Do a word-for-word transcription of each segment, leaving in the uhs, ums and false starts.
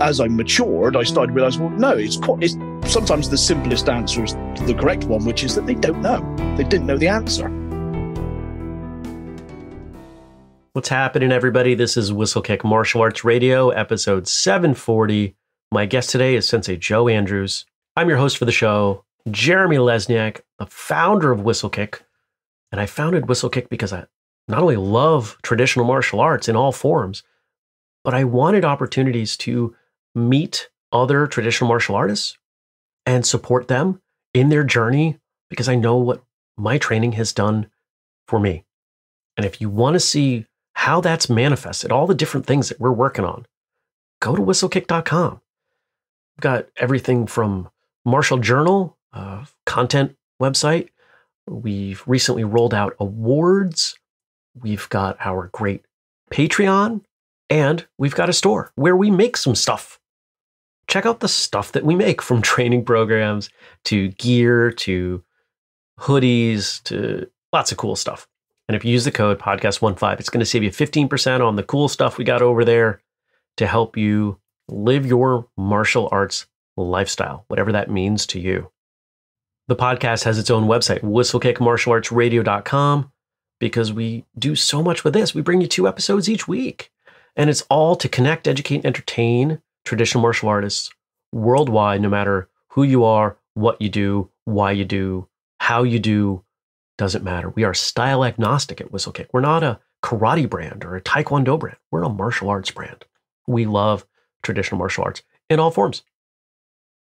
as I matured, I started to realize, well, no, it's quite, it's sometimes the simplest answer is the correct one, which is that they don't know. They didn't know the answer. What's happening, everybody? This is Whistlekick Martial Arts Radio, episode seven forty. My guest today is Sensei Joe Andrews. I'm your host for the show, Jeremy Lesniak, the founder of Whistlekick. And I founded Whistlekick because I not only love traditional martial arts in all forms, but I wanted opportunities to meet other traditional martial artists and support them in their journey, because I know what my training has done for me. And if you want to see how that's manifested, all the different things that we're working on, go to whistlekick dot com. We've got everything from Martial Journal, uh, content website. We've recently rolled out awards. We've got our great Patreon. And we've got a store where we make some stuff. Check out the stuff that we make, from training programs to gear to hoodies to lots of cool stuff. And if you use the code podcast fifteen, it's going to save you fifteen percent on the cool stuff we got over there to help you live your martial arts lifestyle, whatever that means to you. The podcast has its own website, whistlekick martial arts radio dot com, because we do so much with this. We bring you two episodes each week. And it's all to connect, educate, and entertain traditional martial artists worldwide, no matter who you are, what you do, why you do, how you do, doesn't matter. We are style agnostic at Whistlekick. We're not a karate brand or a Taekwondo brand. We're a martial arts brand. We love traditional martial arts in all forms.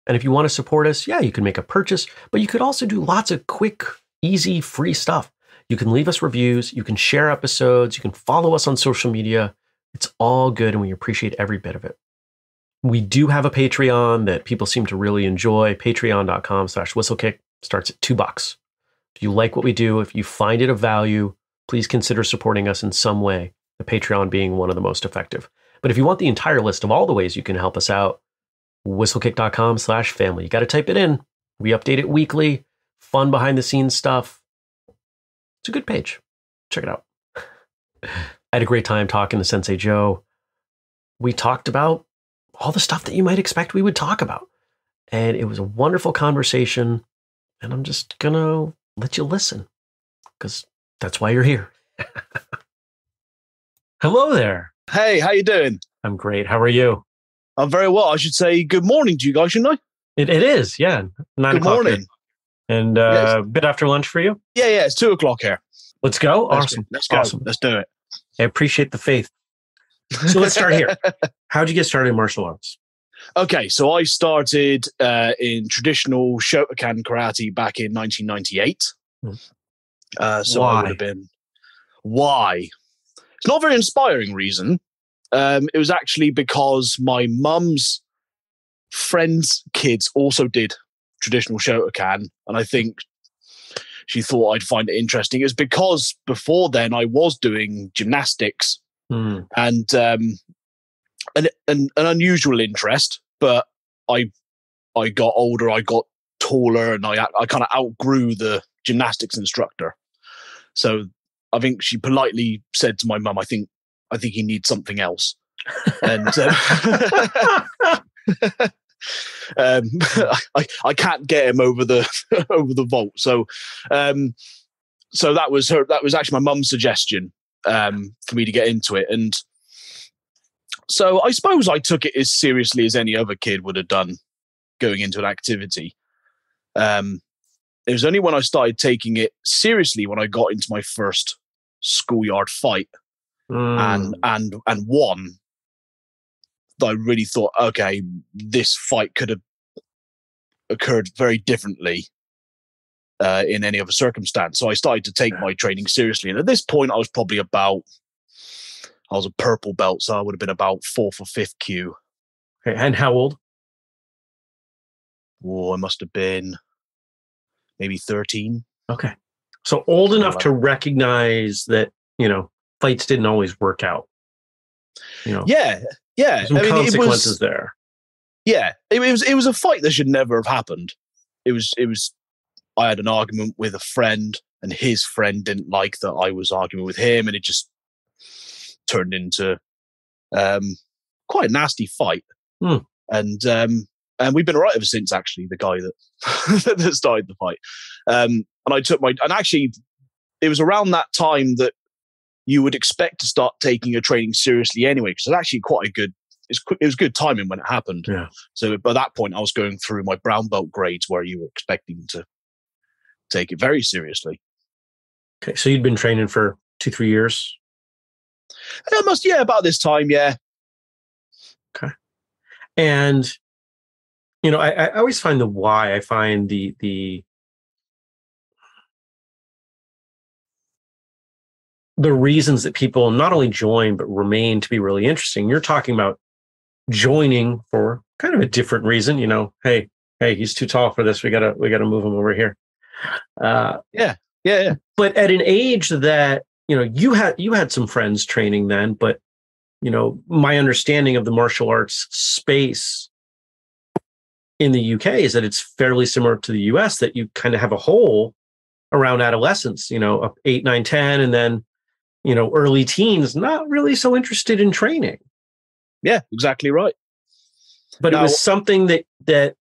And if you want to support us, yeah, you can make a purchase, but you could also do lots of quick, easy, free stuff. You can leave us reviews. You can share episodes. You can follow us on social media. It's all good, and we appreciate every bit of it. We do have a Patreon that people seem to really enjoy. Patreon dot com slash whistlekick starts at two bucks. If you like what we do, if you find it of value, please consider supporting us in some way, the Patreon being one of the most effective. But if you want the entire list of all the ways you can help us out, whistlekick dot com slash family. You got to type it in. We update it weekly. Fun behind-the-scenes stuff. It's a good page. Check it out. I had a great time talking to Sensei Joe. We talked about all the stuff that you might expect we would talk about. And it was a wonderful conversation. And I'm just going to let you listen, because that's why you're here. Hello there. Hey, how you doing? I'm great. How are you? I'm very well. I should say good morning to you guys, shouldn't I? It, it is, yeah. Nine good o'clock morning. Here. And uh, a bit after lunch for you? Yeah, yeah. It's two o'clock here. Let's go. Awesome. Let's go. Awesome. Let's do it. I appreciate the faith. So let's start here. How'd you get started in martial arts? Okay, so I started uh, in traditional Shotokan karate back in nineteen ninety-eight. Uh, so why? I would have been... Why? It's not a very inspiring reason. Um, it was actually because my mum's friend's kids also did traditional Shotokan, and I think she thought I'd find it interesting. It was because before then I was doing gymnastics mm. and um, an, an, an unusual interest, but I I got older, I got taller, and I, I kind of outgrew the gymnastics instructor. So I think she politely said to my mum, I think, I think you need something else. And um, Um, I, I can't get him over the over the vault. So, um, so that was her. That was actually my mum's suggestion um, for me to get into it. And so I suppose I took it as seriously as any other kid would have done going into an activity. Um, it was only when I started taking it seriously when I got into my first schoolyard fight mm. and and and won. I really thought, okay, this fight could have occurred very differently uh, in any other circumstance. So I started to take my training seriously. And at this point, I was probably about, I was a purple belt, so I would have been about fourth or fifth Q. Okay, and how old? Oh, I must have been maybe thirteen. Okay. So old enough to recognize that, you know, fights didn't always work out. You know. Yeah. Yeah, some I mean, consequences it was, there. Yeah, it, it was it was a fight that should never have happened. It was it was. I had an argument with a friend, and his friend didn't like that I was arguing with him, and it just turned into um, quite a nasty fight. Hmm. And um, and we've been all right ever since, actually, the guy that, that started the fight. Um, and I took my... And actually, it was around that time that you would expect to start taking your training seriously anyway, because it's actually quite a good... It's, it was good timing when it happened. Yeah. So by that point, I was going through my brown belt grades where you were expecting to take it very seriously. Okay, so you'd been training for two, three years? It must, yeah, about this time, yeah. Okay. And, you know, I, I always find the why. I find the the the reasons that people not only join, but remain to be really interesting. You're talking about joining for kind of a different reason, you know, Hey, Hey, he's too tall for this. We gotta, we gotta move him over here. Uh, yeah, yeah, yeah. But at an age that, you know, you had, you had some friends training then, but you know, my understanding of the martial arts space in the U K is that it's fairly similar to the U S, that you kind of have a hole around adolescence, you know, up eight, nine, ten, and then, you know, early teens, not really so interested in training. Yeah, exactly right. But now, it was something that, that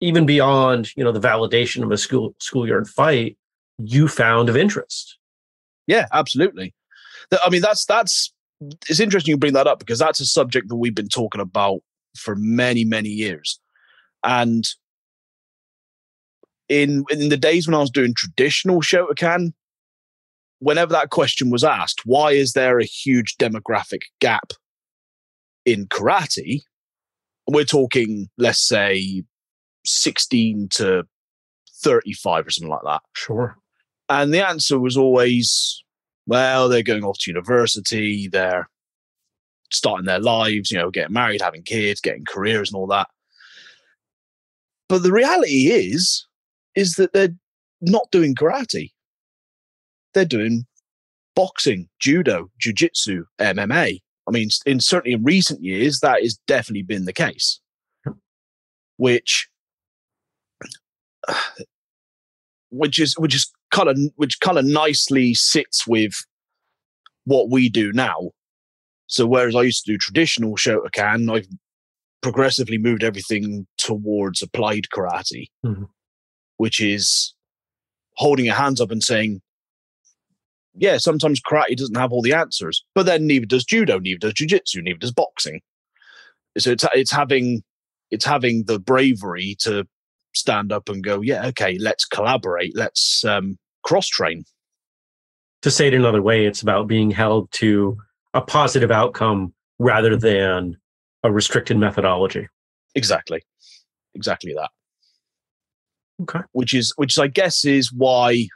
even beyond, you know, the validation of a school schoolyard fight, you found of interest. Yeah, absolutely. I mean, that's, that's, it's interesting you bring that up, because that's a subject that we've been talking about for many, many years. And in, in the days when I was doing traditional Shotokan, whenever that question was asked, why is there a huge demographic gap in karate? We're talking, let's say, sixteen to thirty-five or something like that. Sure. And the answer was always, well, they're going off to university, they're starting their lives, you know, getting married, having kids, getting careers and all that. But the reality is, is that they're not doing karate. They're doing boxing, judo, jiu-jitsu, M M A. I mean, in certainly in recent years, that has definitely been the case, which, which is, which is kind of, which kind of nicely sits with what we do now. So whereas I used to do traditional Shotokan, I've progressively moved everything towards applied karate, mm-hmm. which is holding your hands up and saying, yeah, sometimes karate doesn't have all the answers, but then neither does judo, neither does jiu-jitsu, neither does boxing. So it's it's having it's having the bravery to stand up and go, yeah, okay, let's collaborate, let's um, cross-train. To say it another way, it's about being held to a positive outcome rather than a restricted methodology. Exactly, exactly that. Okay, which is which I guess is why.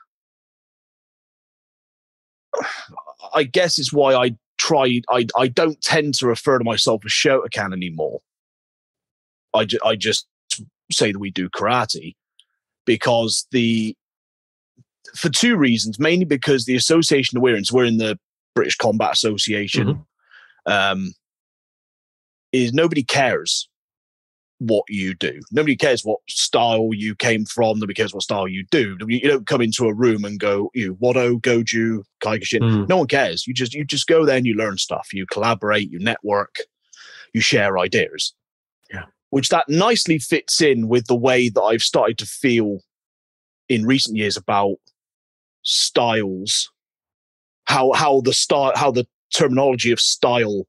I guess it's why I tried. I I don't tend to refer to myself as Shotokan anymore. I ju- I just say that we do karate, because the for two reasons, mainly because the association that we're in, so we're in the British Combat Association, mm-hmm. um, is nobody cares what you do. Nobody cares what style you came from. Nobody cares what style you do. You don't come into a room and go, you Wado, Goju, Kaikushin. Mm. No one cares. You just you just go there and you learn stuff. You collaborate, you network, you share ideas. Yeah. Which that nicely fits in with the way that I've started to feel in recent years about styles, how how the style, how the terminology of style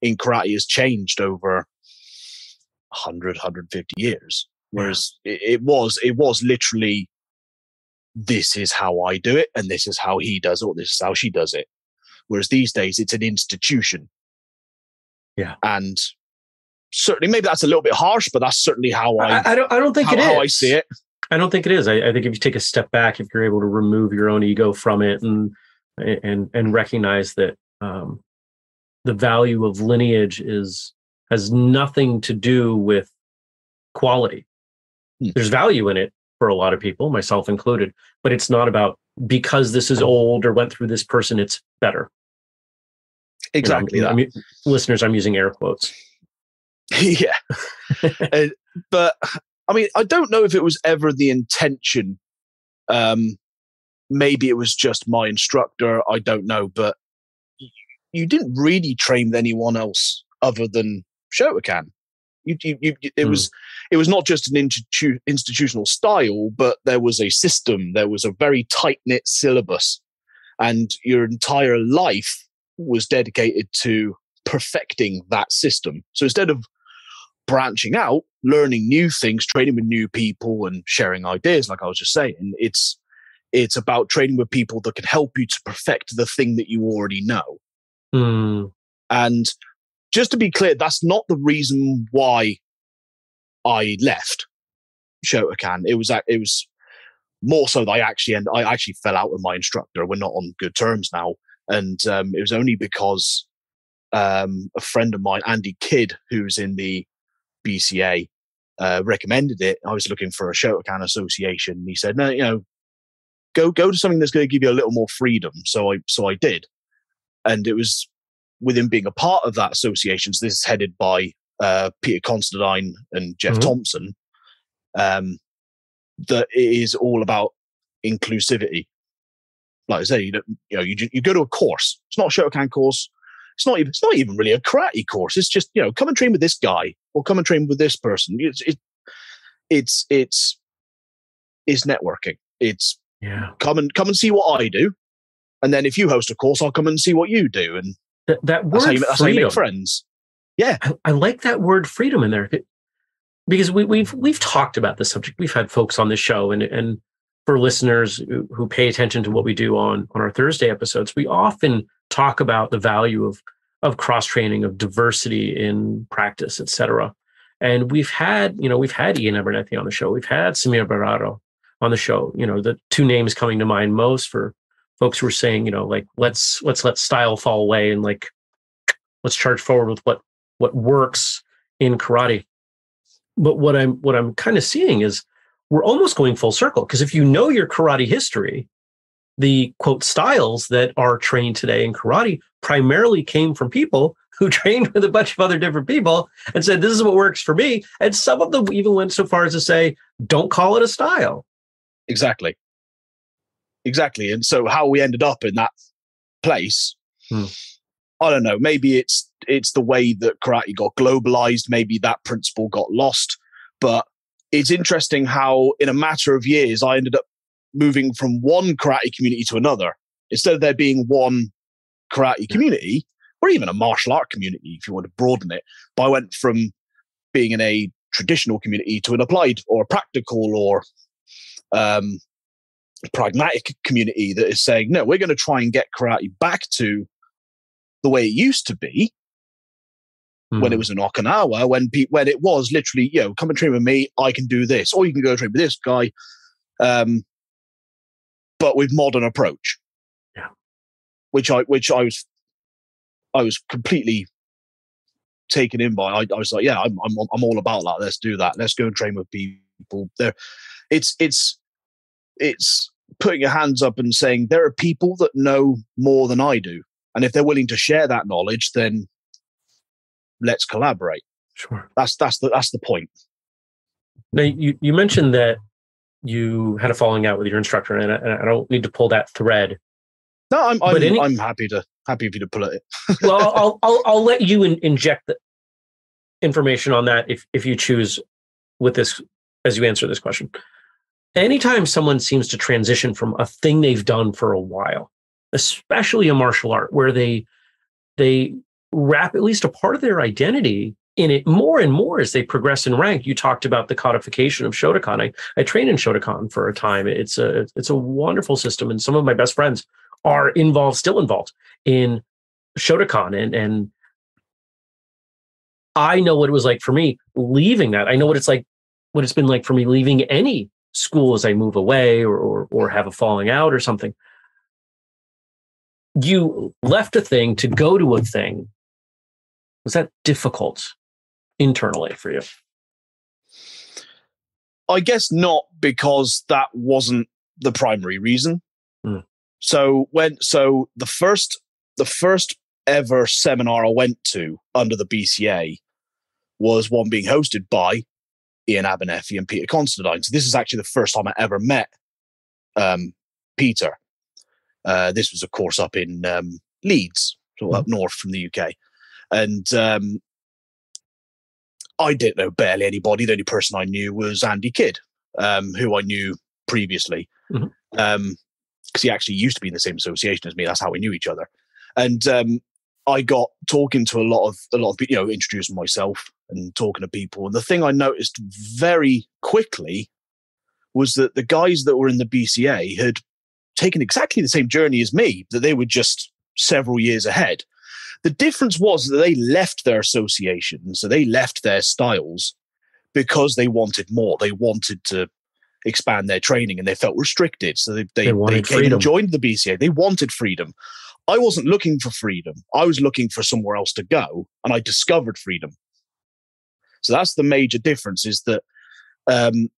in karate has changed over one hundred, one hundred fifty years, whereas yeah. it, it was it was literally, this is how I do it, and this is how he does it, or this is how she does it. Whereas these days, it's an institution. Yeah. And certainly, maybe that's a little bit harsh, but that's certainly how I, I, I don't I don't think how, it is. How I see it. I don't think it is. I, I think if you take a step back, if you're able to remove your own ego from it and and and recognize that um, the value of lineage is has nothing to do with quality. Mm. There's value in it for a lot of people, myself included, but it's not about because this is old or went through this person, it's better. Exactly. You know, I'm, that. I'm, listeners, I'm using air quotes. Yeah. uh, but I mean, I don't know if it was ever the intention. Um, maybe it was just my instructor. I don't know, but you, you didn't really train with anyone else other than Shotokan. You, you, you, it mm. was it was not just an institu- institutional style, but there was a system. There was a very tight-knit syllabus, and your entire life was dedicated to perfecting that system. So instead of branching out, learning new things, training with new people, and sharing ideas, like I was just saying, it's it's about training with people that can help you to perfect the thing that you already know. Mm. And just to be clear, that's not the reason why I left Shotokan. It was it was more so that I actually and I actually fell out with my instructor. We're not on good terms now, and um, it was only because um, a friend of mine, Andy Kidd, who's in the B C A, uh, recommended it. I was looking for a Shotokan association, and he said, "No, you know, go go to something that's going to give you a little more freedom." So I so I did, and it was. Within being a part of that association, so this is headed by uh, Peter Consterdine and Jeff mm-hmm. Thompson, um, that it is all about inclusivity. Like I say, you, don't, you know, you, you go to a course. It's not a Shotokan course. It's not even it's not even really a karate course. It's just, you know, come and train with this guy or come and train with this person. It's it, it's it's it's networking. It's yeah. come and come and see what I do, and then if you host a course, I'll come and see what you do and. That, that word that's how you, that's freedom. How you make friends. Yeah. I, I like that word freedom in there. It, because we, we've we've talked about this subject. We've had folks on this show, and and for listeners who, who pay attention to what we do on, on our Thursday episodes, we often talk about the value of of cross-training, of diversity in practice, et cetera. And we've had, you know, we've had Iain Abernethy on the show. We've had Samir Barraro on the show. You know, the two names coming to mind most for folks were saying, you know, like, let's let's let style fall away and like, let's charge forward with what what works in karate. But what I'm what I'm kind of seeing is we're almost going full circle, because if you know your karate history, the quote styles that are trained today in karate primarily came from people who trained with a bunch of other different people and said, this is what works for me. And some of them even went so far as to say, don't call it a style. Exactly. Exactly. And so how we ended up in that place, hmm. I don't know. Maybe it's it's the way that karate got globalized. Maybe that principle got lost. But it's interesting how in a matter of years, I ended up moving from one karate community to another. Instead of there being one karate community, or even a martial art community, if you want to broaden it. But I went from being in a traditional community to an applied or a practical or... um. pragmatic community that is saying, no, we're going to try and get karate back to the way it used to be mm. when it was in Okinawa, when pe- when it was literally, you know, come and train with me, I can do this, or you can go train with this guy, um, but with modern approach, yeah, which I which I was I was completely taken in by. I, I was like, yeah, I'm, I'm I'm all about that. Let's do that. Let's go and train with people. There, it's it's. It's putting your hands up and saying, there are people that know more than I do. And if they're willing to share that knowledge, then let's collaborate. Sure. That's that's the that's the point. Now, you, you mentioned that you had a falling out with your instructor, and I, and I don't need to pull that thread. No, I'm I'm, any, I'm happy to happy for you to pull it. Well, I'll, I'll I'll let you in, inject the information on that if if you choose with this as you answer this question. Anytime someone seems to transition from a thing they've done for a while, especially a martial art, where they they wrap at least a part of their identity in it more and more as they progress in rank. You talked about the codification of Shotokan. I, I trained in Shotokan for a time. It's a it's a wonderful system, and some of my best friends are involved, still involved in Shotokan, and and I know what it was like for me leaving that. I know what it's like, what it's been like for me leaving any school as I move away or, or or have a falling out or something. You left a thing to go to a thing. Was that difficult internally for you? I guess not, because that wasn't the primary reason. Mm. So when so the first the first ever seminar I went to under the B C A was one being hosted by Iain Abernethy and Peter Consterdine. So this is actually the first time I ever met um, Peter. Uh, this was a course up in um, Leeds, so mm-hmm. up north from the U K. And um, I didn't know barely anybody. The only person I knew was Andy Kidd, um, who I knew previously. Mm-hmm. Um, because he actually used to be in the same association as me. That's how we knew each other. And um, I got talking to a lot of, a lot of people, you know, introducing myself and talking to people. And the thing I noticed very quickly was that the guys that were in the B C A had taken exactly the same journey as me, that they were just several years ahead. The difference was that they left their association, so they left their styles because they wanted more. They wanted to expand their training and they felt restricted. So they, they, they, they came and joined the B C A. They wanted freedom. I wasn't looking for freedom. I was looking for somewhere else to go, and I discovered freedom. So that's the major difference, is that um,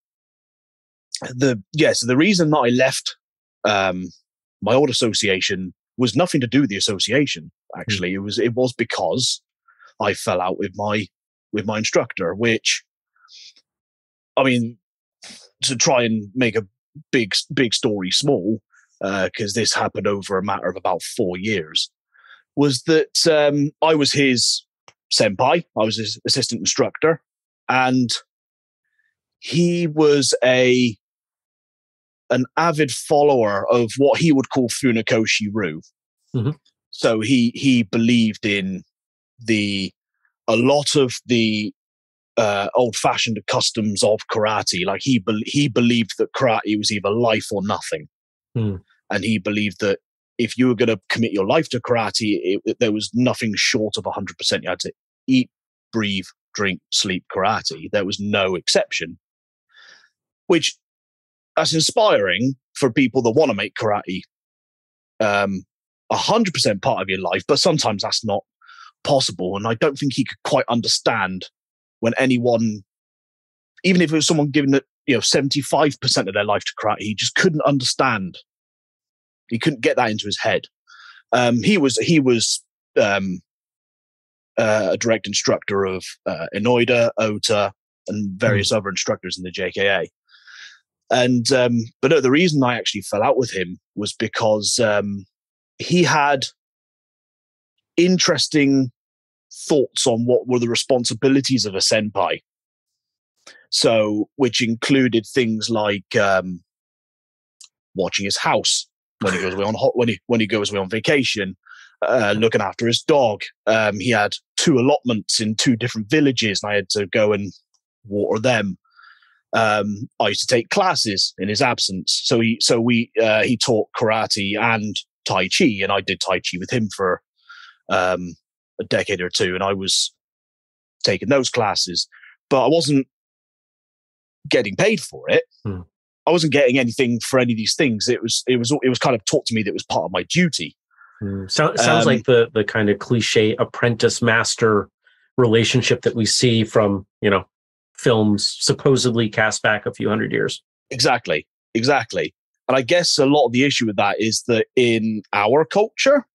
the yeah, so the reason that I left um, my old association was nothing to do with the association. Actually, mm. it was it was because I fell out with my with my instructor, which, I mean, to try and make a big big story small, because uh, this happened over a matter of about four years, was that um, I was his senpai, I was his assistant instructor, and he was a an avid follower of what he would call Funakoshi Ryu. Mm-hmm. So he he believed in the a lot of the uh, old-fashioned customs of karate. Like he be- he believed that karate was either life or nothing. Mm. And he believed that if you were going to commit your life to karate, it, it, there was nothing short of one hundred percent. You had to eat, breathe, drink, sleep karate. There was no exception, which that's inspiring for people that want to make karate um, one hundred percent part of your life, but sometimes that's not possible. And I don't think he could quite understand when anyone, even if it was someone giving it, you know, seventy-five percent of their life to karate, he just couldn't understand. He couldn't get that into his head. Um, he was he was um, uh, a direct instructor of uh, Inoida, Ota, and various mm. other instructors in the J K A. And um, but no, the reason I actually fell out with him was because um, he had interesting thoughts on what were the responsibilities of a senpai. So, which included things like um, watching his house when he goes away on hot, when he when he goes away on vacation, uh, looking after his dog. Um, he had two allotments in two different villages, and I had to go and water them. Um, I used to take classes in his absence. So he so we uh, he taught karate and tai chi, and I did tai chi with him for um, a decade or two, and I was taking those classes, but I wasn't getting paid for it. Hmm. I wasn't getting anything for any of these things. It was, it was, it was kind of taught to me that it was part of my duty. Hmm. So, sounds um, like the the kind of cliche apprentice master relationship that we see from, you know, films supposedly cast back a few hundred years. Exactly, exactly. And I guess a lot of the issue with that is that in our culture,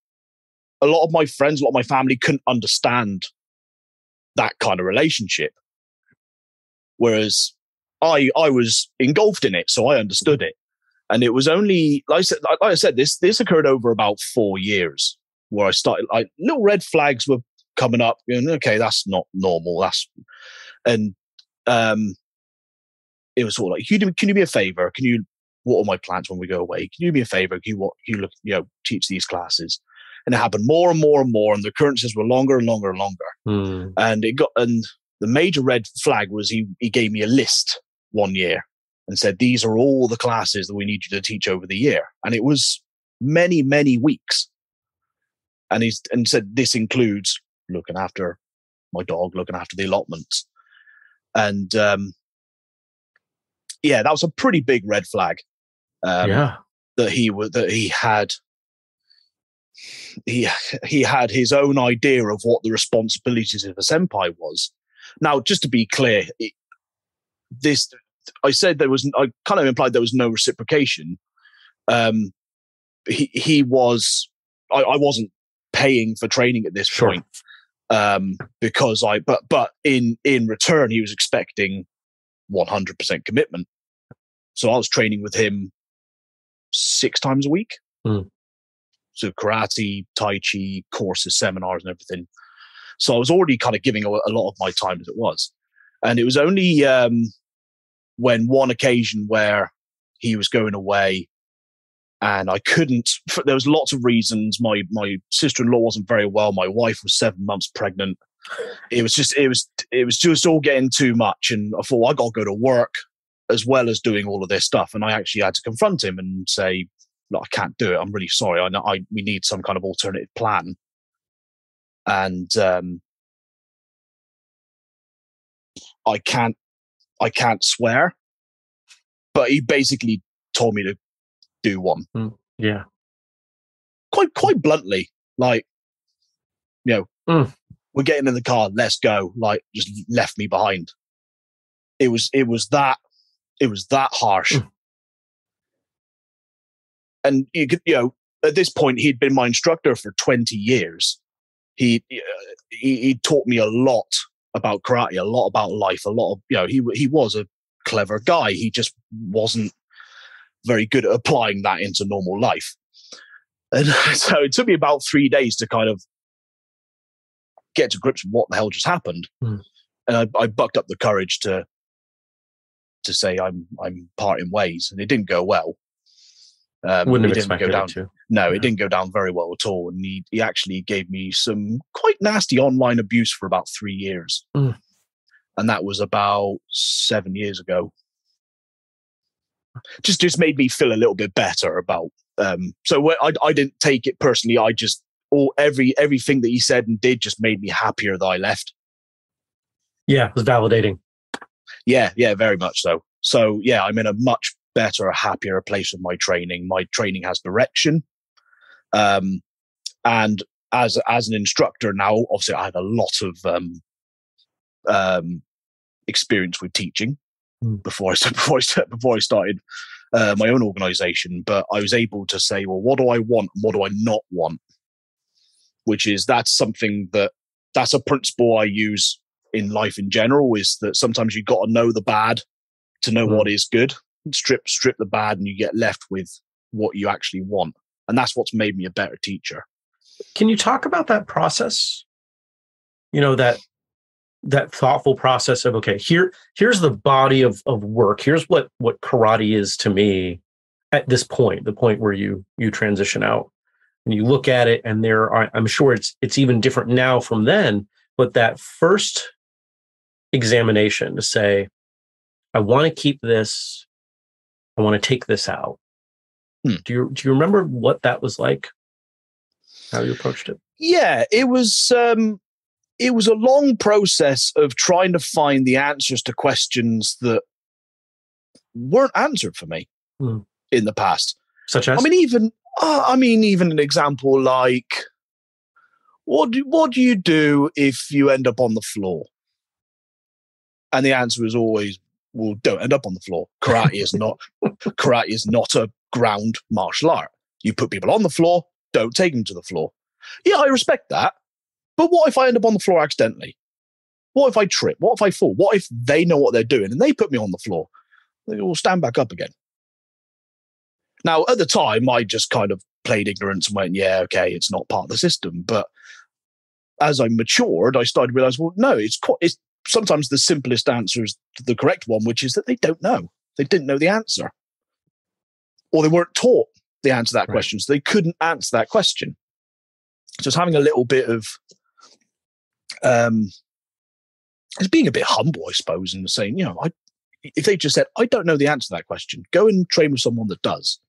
a lot of my friends, a lot of my family couldn't understand that kind of relationship, whereas I I was engulfed in it, so I understood it. And it was only, like I said, like I said this this occurred over about four years where I started, I, little red flags were coming up, and okay, that's not normal. That's, and um, it was sort of like, can you, do, can you do me a favor? Can you water my plants when we go away? Can you do me a favor? Can you, what, can you look, you know, teach these classes? And it happened more and more and more, and the occurrences were longer and longer and longer. Mm. And it got, and the major red flag was he he gave me a list one year and said, these are all the classes that we need you to teach over the year. And it was many, many weeks. And he's, and said, this includes looking after my dog, looking after the allotments. And um, yeah, that was a pretty big red flag. Um, yeah. That he was, that he had, he, he had his own idea of what the responsibilities of a senpai was. Now, just to be clear, it, this, I said there was, I kind of implied there was no reciprocation. Um, he, he was, I, I wasn't paying for training at this sure. point um, because I, but, but in, in return, he was expecting one hundred percent commitment. So I was training with him six times a week. Mm. So karate, tai chi, courses, seminars and everything. So I was already kind of giving a, a lot of my time as it was. And it was only um, when one occasion where he was going away and I couldn't, for, there was lots of reasons. My, my sister-in-law wasn't very well. My wife was seven months pregnant. It was just, it was, it was just all getting too much. And I thought, well, I got to go to work as well as doing all of this stuff. And I actually had to confront him and say, no, I can't do it. I'm really sorry. I know I, we need some kind of alternative plan. And, um, I can't, I can't swear, but he basically told me to do one. Mm, yeah. Quite, quite bluntly, like, you know, mm. we're getting in the car, let's go. Like, just left me behind. It was, it was that, it was that harsh. Mm. And you could, you know, at this point, he'd been my instructor for twenty years. He, he, he taught me a lot about karate, a lot about life, a lot of, you know, he he was a clever guy. He just wasn't very good at applying that into normal life. And so it took me about three days to kind of get to grips with what the hell just happened. Mm. And I, I bucked up the courage to to say I'm I'm parting ways, and it didn't go well. Um, Wouldn't have expected go down, it to. No, yeah. It didn't go down very well at all. And he, he actually gave me some quite nasty online abuse for about three years. Mm. And that was about seven years ago. Just just made me feel a little bit better about... Um, so I, I didn't take it personally. I just... all every Everything that he said and did just made me happier that I left. Yeah, it was validating. Yeah, yeah, very much so. So, yeah, I'm in a much... better, happier place with my training. My training has direction. Um, and as as an instructor now, obviously I had a lot of um, um, experience with teaching mm. before, I, before, I, before I started uh, my own organization. But I was able to say, well, what do I want? And what do I not want? Which is, that's something that, that's a principle I use in life in general, is that sometimes you've got to know the bad to know mm. what is good. Strip, strip the bad, and you get left with what you actually want, and that's what's made me a better teacher. Can you talk about that process? You know, that that thoughtful process of, okay, here, here's the body of of work. Here's what what karate is to me at this point, the point where you you transition out, and you look at it, and there are, I'm sure it's it's even different now from then, but that first examination to say, I want to keep this. I want to take this out. Hmm. Do you do you remember what that was like? How you approached it? Yeah, it was um, it was a long process of trying to find the answers to questions that weren't answered for me hmm. in the past. Such as, I mean, even uh, I mean, even an example like, what do, what do you do if you end up on the floor? And the answer is always, well, don't end up on the floor. Karate is not karate is not a ground martial art. You put people on the floor, don't take them to the floor. Yeah, I respect that. But what if I end up on the floor accidentally? What if I trip? What if I fall? What if they know what they're doing and they put me on the floor? They all stand back up again. Now, at the time, I just kind of played ignorance and went, yeah, okay, it's not part of the system. But as I matured, I started to realize, well, no, it's quite... It's, sometimes the simplest answer is the correct one, which is that they don't know. They didn't know the answer. Or they weren't taught the answer to that right. question, so they couldn't answer that question. So it's having a little bit of... Um, it's being a bit humble, I suppose, and saying, you know, I, if they just said, I don't know the answer to that question, go and train with someone that does.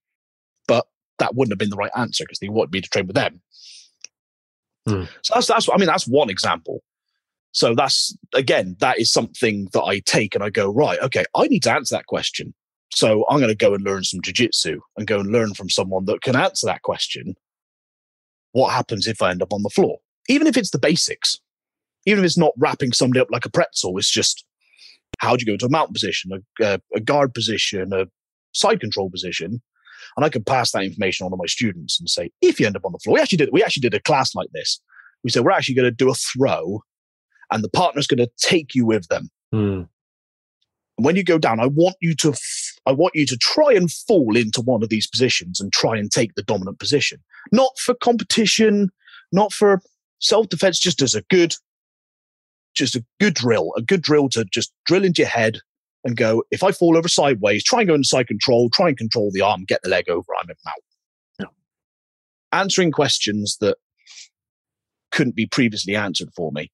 But that wouldn't have been the right answer because they wanted me to train with them. Hmm. So that's, that's, I mean, that's one example. So that's, again, that is something that I take and I go, right, okay, I need to answer that question. So I'm going to go and learn some jiu-jitsu and go and learn from someone that can answer that question. What happens if I end up on the floor? Even if it's the basics, even if it's not wrapping somebody up like a pretzel, it's just, how do you go to a mount position, a, a, a guard position, a side control position? And I can pass that information on to my students and say, if you end up on the floor, we actually did, we actually did a class like this. We said, we're actually going to do a throw. And the partner's going to take you with them. Mm. And when you go down, I want you to, f- I want you to try and fall into one of these positions and try and take the dominant position. Not for competition, not for self-defense, just as a good, just a good drill, a good drill to just drill into your head and go, if I fall over sideways, try and go into side control, try and control the arm, get the leg over, I'm out. You know, answering questions that couldn't be previously answered for me.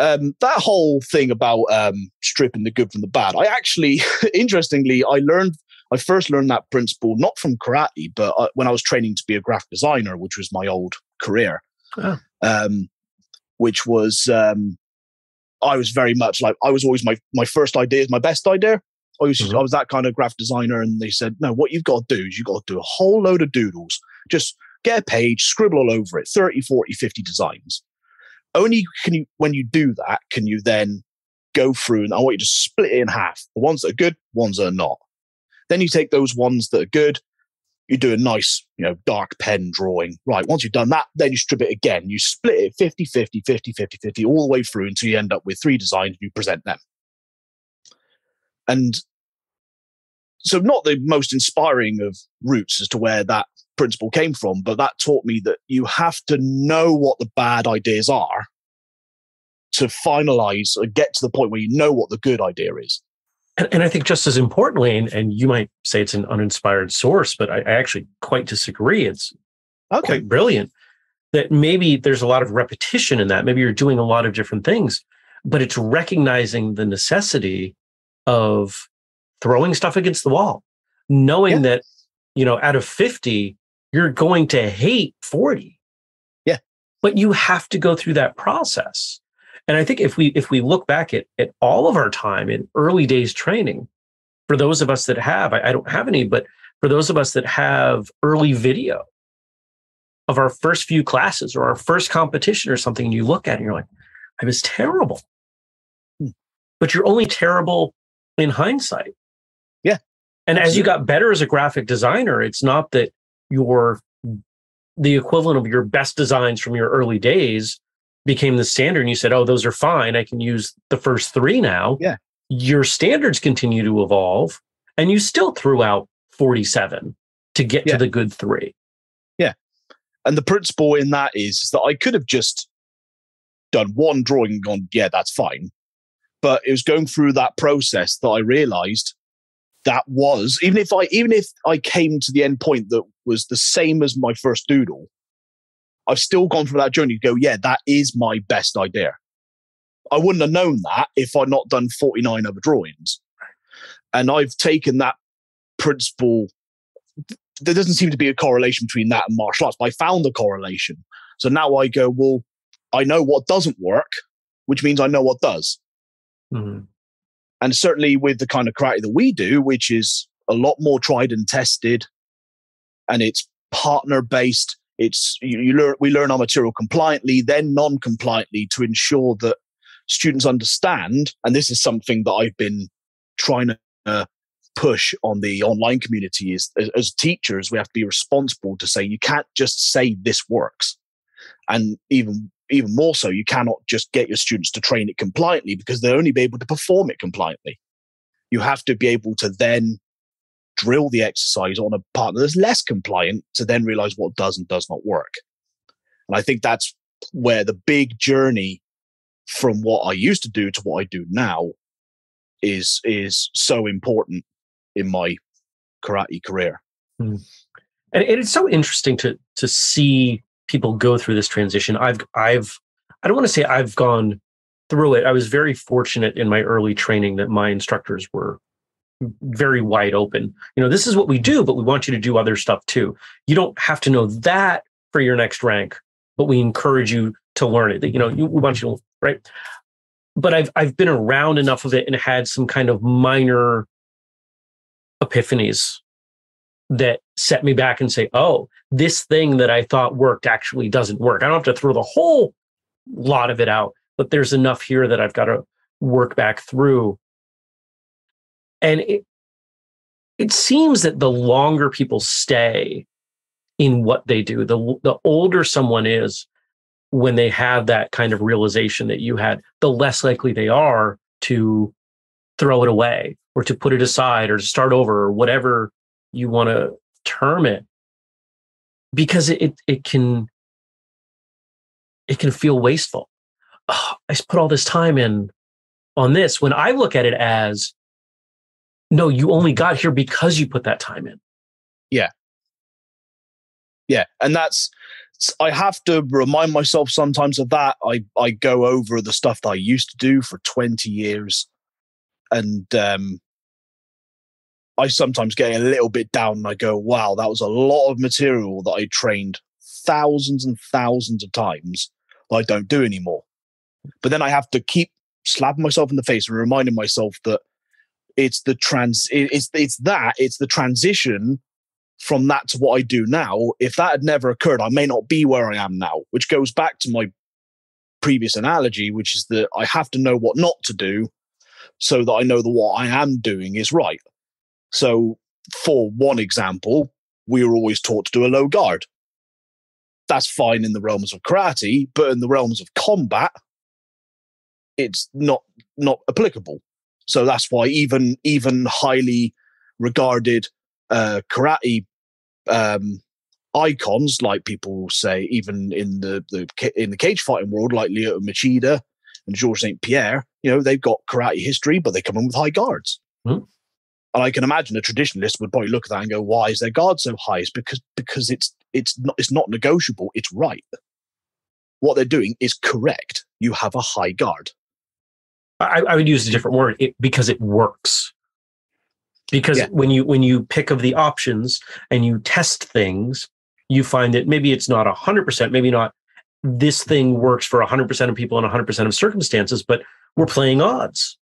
Um, that whole thing about um, stripping the good from the bad, I actually, interestingly, I learned, I first learned that principle, not from karate, but I, when I was training to be a graphic designer, which was my old career, oh. um, which was, um, I was very much like, I was always my, my first idea is my best idea. I was, mm-hmm. I was that kind of graphic designer. And they said, no, what you've got to do is you've got to do a whole load of doodles. Just get a page, scribble all over it, thirty, forty, fifty designs. Only can you, when you do that, can you then go through and I want you to split it in half. The ones that are good, ones that are not. Then you take those ones that are good, you do a nice, you know, dark pen drawing. Right, once you've done that, then you strip it again. You split it fifty, fifty, fifty, fifty, fifty, all the way through until you end up with three designs and you present them. And so not the most inspiring of routes as to where that principle came from, but that taught me that you have to know what the bad ideas are to finalize or get to the point where you know what the good idea is. And, and I think just as importantly, and, and you might say it's an uninspired source, but I, I actually quite disagree. It's okay. Quite brilliant that maybe there's a lot of repetition in that. Maybe you're doing a lot of different things, but it's recognizing the necessity of throwing stuff against the wall, knowing yeah. that, you know, out of fifty, you're going to hate forty. Yeah. But you have to go through that process. And I think if we if we look back at, at all of our time in early days training, for those of us that have, I, I don't have any, but for those of us that have early video of our first few classes or our first competition or something, and you look at it and you're like, I was terrible. Hmm. But you're only terrible in hindsight. Yeah. And as you got better as a graphic designer, it's not that your the equivalent of your best designs from your early days became the standard and you said, oh, those are fine. I can use the first three now. Yeah. Your standards continue to evolve and you still threw out forty-seven to get yeah. to the good three. Yeah. And the principle in that is that I could have just done one drawing and gone, yeah, that's fine. But it was going through that process that I realized that was, even if I even if I came to the end point that was the same as my first doodle, I've still gone through that journey to go, yeah, that is my best idea. I wouldn't have known that if I'd not done forty-nine other drawings. And I've taken that principle. There doesn't seem to be a correlation between that and martial arts, but I found the correlation. So now I go, well, I know what doesn't work, which means I know what does. Mm-hmm. And certainly with the kind of karate that we do, which is a lot more tried and tested, and it's partner-based. It's you, you learn. We learn our material compliantly, then non-compliantly, to ensure that students understand. And this is something that I've been trying to uh, push on the online community: is as, as teachers, we have to be responsible to say you can't just say this works, and even. Even more so, you cannot just get your students to train it compliantly because they'll only be able to perform it compliantly. You have to be able to then drill the exercise on a partner that's less compliant to then realize what does and does not work. And I think that's where the big journey from what I used to do to what I do now is, is so important in my karate career. Mm. And it's so interesting to, to see people go through this transition. I've, I've, I don't want to say I've gone through it. I was very fortunate in my early training that my instructors were very wide open. You know, this is what we do, but we want you to do other stuff too. You don't have to know that for your next rank, but we encourage you to learn it. You know, we want you to, right? But I've, I've been around enough of it and had some kind of minor epiphanies that set me back and say, oh, this thing that I thought worked actually doesn't work. I don't have to throw the whole lot of it out, but there's enough here that I've got to work back through. And it, it seems that the longer people stay in what they do, the, the older someone is when they have that kind of realization that you had, the less likely they are to throw it away or to put it aside or to start over or whatever you want to term it, because it, it it can it can feel wasteful. oh, I put all this time in on this, when I look at it as, no, you only got here because you put that time in. Yeah. Yeah. And that's, I have to remind myself sometimes of that. I, I go over the stuff that I used to do for twenty years, and um, I sometimes get a little bit down and I go, wow, that was a lot of material that I trained thousands and thousands of times that I don't do anymore. But then I have to keep slapping myself in the face and reminding myself that it's the trans, it's, it's that, it's the transition from that to what I do now. If that had never occurred, I may not be where I am now, which goes back to my previous analogy, which is that I have to know what not to do so that I know that what I am doing is right. So for one example, we were always taught to do a low guard. That's fine in the realms of karate, but in the realms of combat, it's not, not applicable. So that's why even, even highly regarded uh, karate um, icons, like people say, even in the, the in the cage fighting world, like Leo Machida and Georges Saint-Pierre, you know, they've got karate history, but they come in with high guards. Mm-hmm. And I can imagine a traditionalist would probably look at that and go, why is their guard so high? It's because, because it's, it's, not, it's not negotiable. It's right. What they're doing is correct. You have a high guard. I, I would use a different word, it, because it works. Because yeah. when you when you pick of the options and you test things, you find that maybe it's not one hundred percent, maybe not this thing works for one hundred percent of people in one hundred percent of circumstances, but we're playing odds.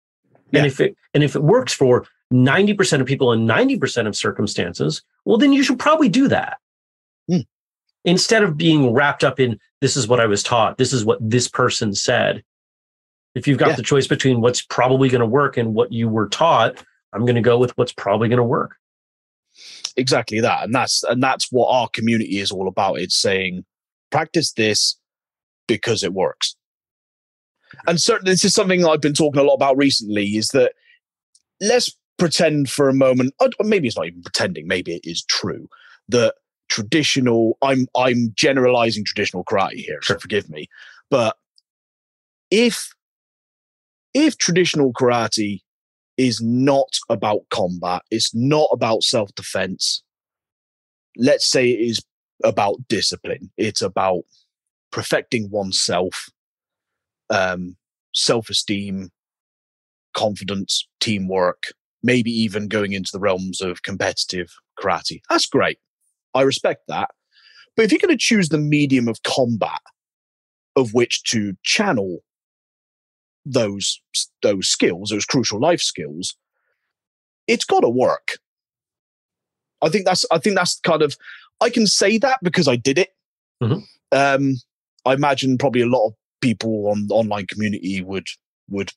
Yeah. And if it and if it works for ninety percent of people in ninety percent of circumstances, well, then you should probably do that. Mm. Instead of being wrapped up in, this is what I was taught, this is what this person said. If you've got yeah. the choice between what's probably going to work and what you were taught, I'm going to go with what's probably going to work. Exactly that. And that's, and that's what our community is all about. It's saying, practice this because it works. And certainly this is something I've been talking a lot about recently, is that let's pretend for a moment, or maybe it's not even pretending, maybe it is true, that traditional, I'm I'm generalizing traditional karate here, so forgive me. But if if traditional karate is not about combat, it's not about self-defense, let's say it is about discipline, it's about perfecting oneself, um, self-esteem, confidence, teamwork, maybe even going into the realms of competitive karate. That's great. I respect that. But if you're going to choose the medium of combat of which to channel those, those skills, those crucial life skills, it's got to work. I think that's, I think that's kind of, I can say that because I did it. Mm-hmm. Um, I imagine probably a lot of people on the online community would, would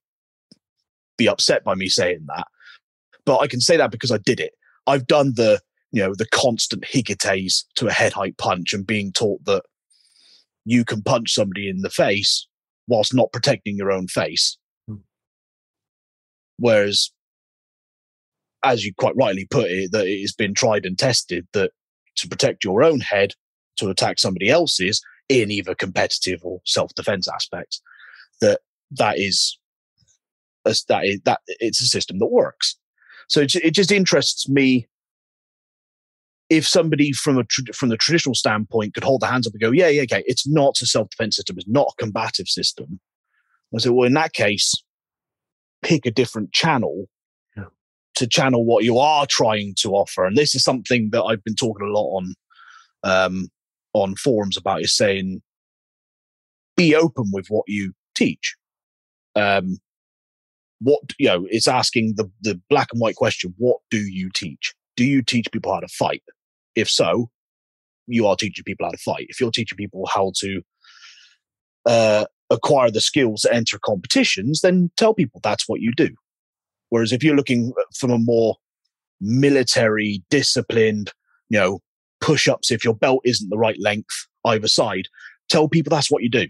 be upset by me saying that. But I can say that because I did it. I've done the, you know, the constant higates to a head height punch and being taught that you can punch somebody in the face whilst not protecting your own face. Mm. Whereas, as you quite rightly put it, that it has been tried and tested that to protect your own head, to attack somebody else's in either competitive or self-defense aspects, that that is, a, that is, that it's a system that works. So it, it just interests me if somebody from a from the traditional standpoint could hold their hands up and go, yeah, yeah, okay, it's not a self-defense system, it's not a combative system. I said, well, in that case, pick a different channel yeah. to channel what you are trying to offer. And this is something that I've been talking a lot on um, on forums about, is saying, be open with what you teach. Um, what, you know, it's asking the, the black and white question, what do you teach? Do you teach people how to fight? If so, you are teaching people how to fight. If you're teaching people how to uh, acquire the skills to enter competitions, then tell people that's what you do. Whereas if you're looking from a more military, disciplined, you know, push-ups, if your belt isn't the right length either side, tell people that's what you do.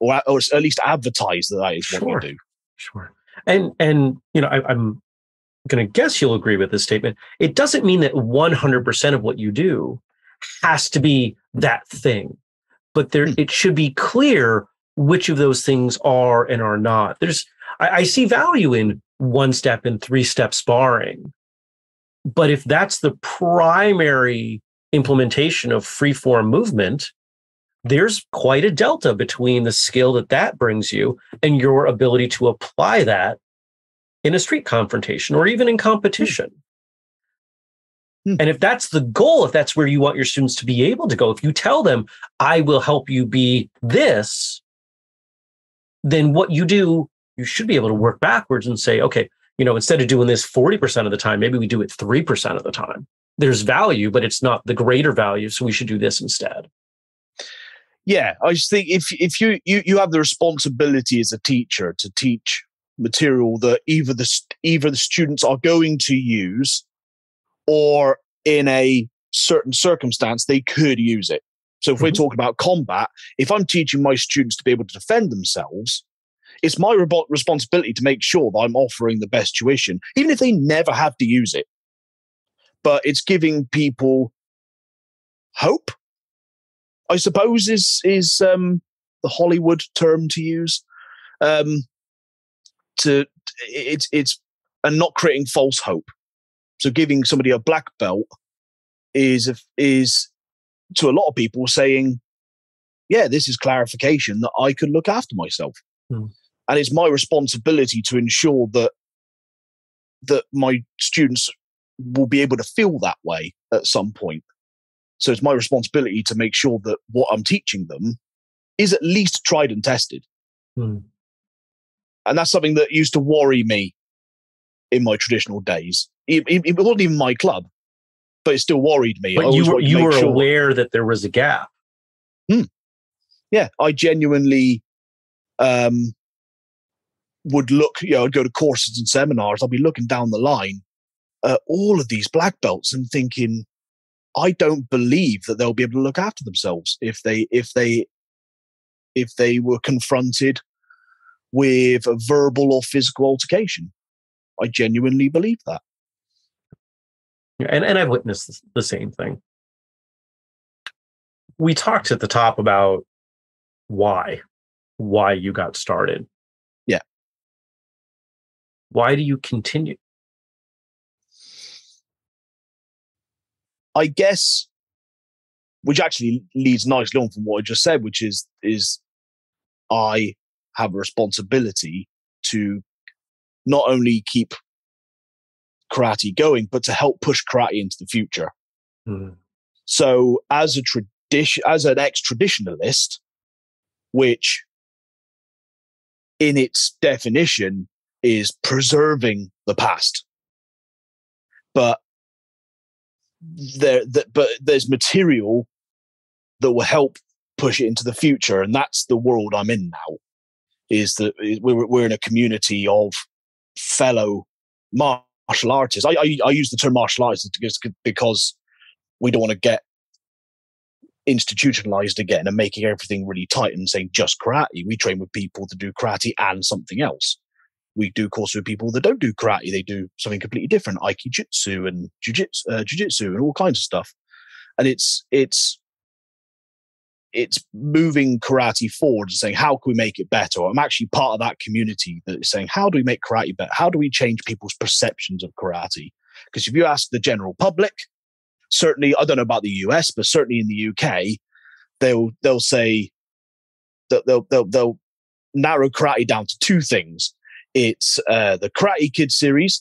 Or, or at least advertise that that is sure. what you do. Sure. And, and you know, I, I'm going to guess you'll agree with this statement. It doesn't mean that one hundred percent of what you do has to be that thing, but there, mm. it should be clear which of those things are and are not. There's, I, I see value in one step and three step sparring. But if that's the primary implementation of free form movement, there's quite a delta between the skill that that brings you and your ability to apply that in a street confrontation or even in competition. Mm. And if that's the goal, if that's where you want your students to be able to go, if you tell them, I will help you be this, then what you do, you should be able to work backwards and say, okay, you know, instead of doing this forty percent of the time, maybe we do it three percent of the time. There's value, but it's not the greater value. So we should do this instead. Yeah, I just think if if you, you, you have the responsibility as a teacher to teach material that either the either the students are going to use, or in a certain circumstance they could use it. So if mm-hmm. we're talking about combat, if I'm teaching my students to be able to defend themselves, it's my re- responsibility to make sure that I'm offering the best tuition, even if they never have to use it. But it's giving people hope, I suppose, is is um, the Hollywood term to use. Um, to it's it's and not creating false hope. So giving somebody a black belt is is to a lot of people saying, yeah, this is clarification that I can look after myself, mm. and it's my responsibility to ensure that that my students will be able to feel that way at some point. So it's my responsibility to make sure that what I'm teaching them is at least tried and tested. Mm. And that's something that used to worry me in my traditional days. It, it, it wasn't even my club, but it still worried me. But you were, you were sure. aware that there was a gap. Mm. Yeah, I genuinely um, would look, you know, I'd go to courses and seminars. I'd be looking down the line at all of these black belts and thinking, I don't believe that they'll be able to look after themselves if they if they if they were confronted with a verbal or physical altercation. I genuinely believe that. And and I've witnessed the same thing. We talked at the top about why, why you got started. Yeah. Why do you continue? I guess, which actually leads nicely on from what I just said, which is is I have a responsibility to not only keep karate going, but to help push karate into the future. Mm. So as a tradition, as an ex-traditionalist, which in its definition is preserving the past, but There, that, but there's material that will help push it into the future, and that's the world I'm in now. Is that we're we're in a community of fellow martial artists. I I, I use the term martial artists because we don't want to get institutionalized again and making everything really tight and saying just karate. We train with people that do karate and something else. We do courses with people that don't do karate. They do something completely different, aikijutsu and jujitsu, uh, jujitsu and all kinds of stuff. And it's it's it's moving karate forward and saying, how can we make it better? I'm actually part of that community that is saying, how do we make karate better? How do we change people's perceptions of karate? Because if you ask the general public, certainly, I don't know about the U S, but certainly in the U K, they'll they'll say that they'll they'll, they'll narrow karate down to two things. It's uh, the Karate Kid series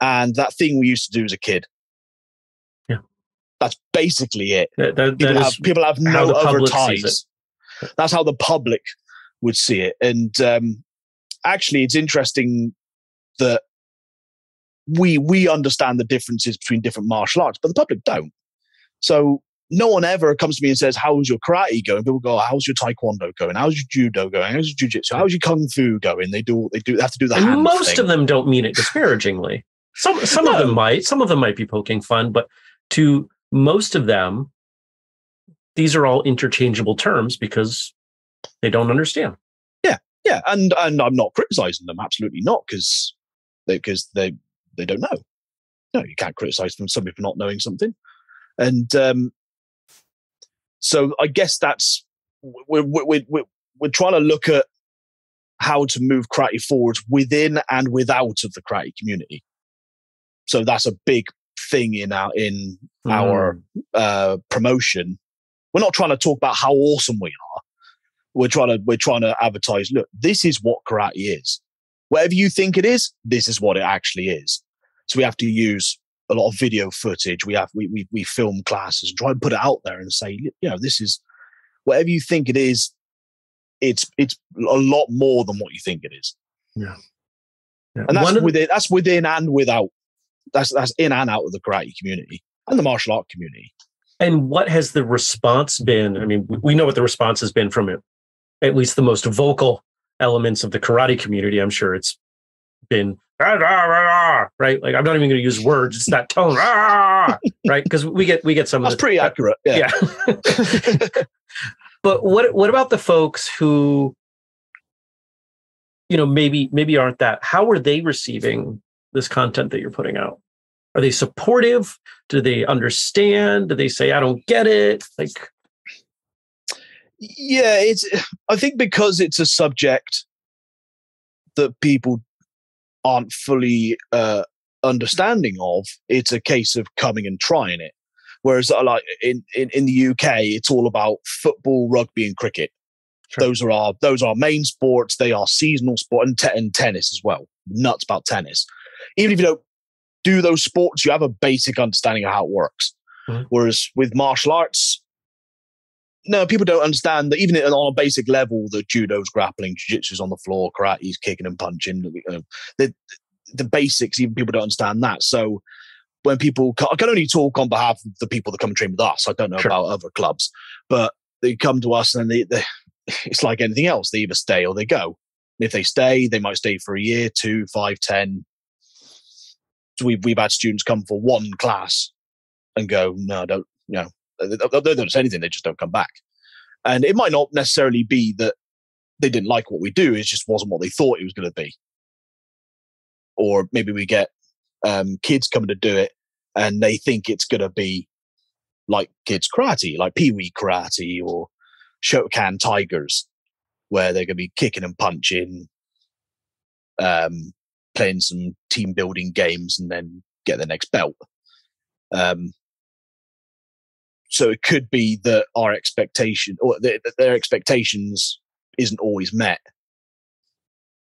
and that thing we used to do as a kid. Yeah. That's basically it. That, that, people, that have, people have no other ties. That's how the public would see it. And um, actually, it's interesting that we we understand the differences between different martial arts, but the public don't. So no one ever comes to me and says, how's your karate going? People go, how's your taekwondo going? How's your judo going? How's your jujitsu? How's your kung fu going? They do they do they have to do the and hand most thing. Of them don't mean it disparagingly. Some some no. of them might. Some of them might be poking fun, but to most of them, these are all interchangeable terms because they don't understand. Yeah, yeah. And and I'm not criticizing them, absolutely not, because they because they, they don't know. No, you can't criticize them somebody for not knowing something. And um So I guess that's we're, we're, we're, we're trying to look at how to move karate forward within and without of the karate community. So that's a big thing in our in mm. our uh, promotion. We're not trying to talk about how awesome we are. We're trying to we're trying to advertise, look, this is what karate is. Whatever you think it is, this is what it actually is. So we have to use a lot of video footage. We have we we, we film classes and try and put it out there and say, you know, this is whatever you think it is. It's it's a lot more than what you think it is. Yeah, yeah. And that's within that's within and without. That's that's in and out of the karate community and the martial art community. And what has the response been? I mean, we know what the response has been from it. At least the most vocal elements of the karate community. I'm sure it's been right. Like, I'm not even going to use words. It's that tone, right? Because we get we get some. That's of the, pretty accurate. Yeah. yeah. But what what about the folks who, you know, maybe maybe aren't that? How are they receiving this content that you're putting out? Are they supportive? Do they understand? Do they say, I don't get it? Like, yeah, it's. I think because it's a subject that people aren't fully uh, understanding of, it's a case of coming and trying it. Whereas uh, like in, in, in the U K, it's all about football, rugby, and cricket. Sure. Those are our those are our main sports. They are seasonal sport and, te- and tennis as well. Nuts about tennis. Even if you don't do those sports, you have a basic understanding of how it works. Mm-hmm. Whereas with martial arts, no, people don't understand that even on a basic level, that judo's grappling, jiu-jitsu's on the floor, karate's kicking and punching. Uh, the, the basics, even people don't understand that. So when people, I can only talk on behalf of the people that come and train with us. I don't know sure. about other clubs, but they come to us and they, they, it's like anything else. They either stay or they go. And if they stay, they might stay for a year, two, five, ten. So we've, we've had students come for one class and go, no, don't, you know, they don't say anything. They just don't come back. And it might not necessarily be that they didn't like what we do. It just wasn't what they thought it was going to be. Or maybe we get, Um, kids coming to do it and they think it's going to be like kids karate, like peewee karate or Shotokan tigers, where they're going to be kicking and punching, um, playing some team building games and then get the next belt. Um, so it could be that our expectation or th- that their expectations isn't always met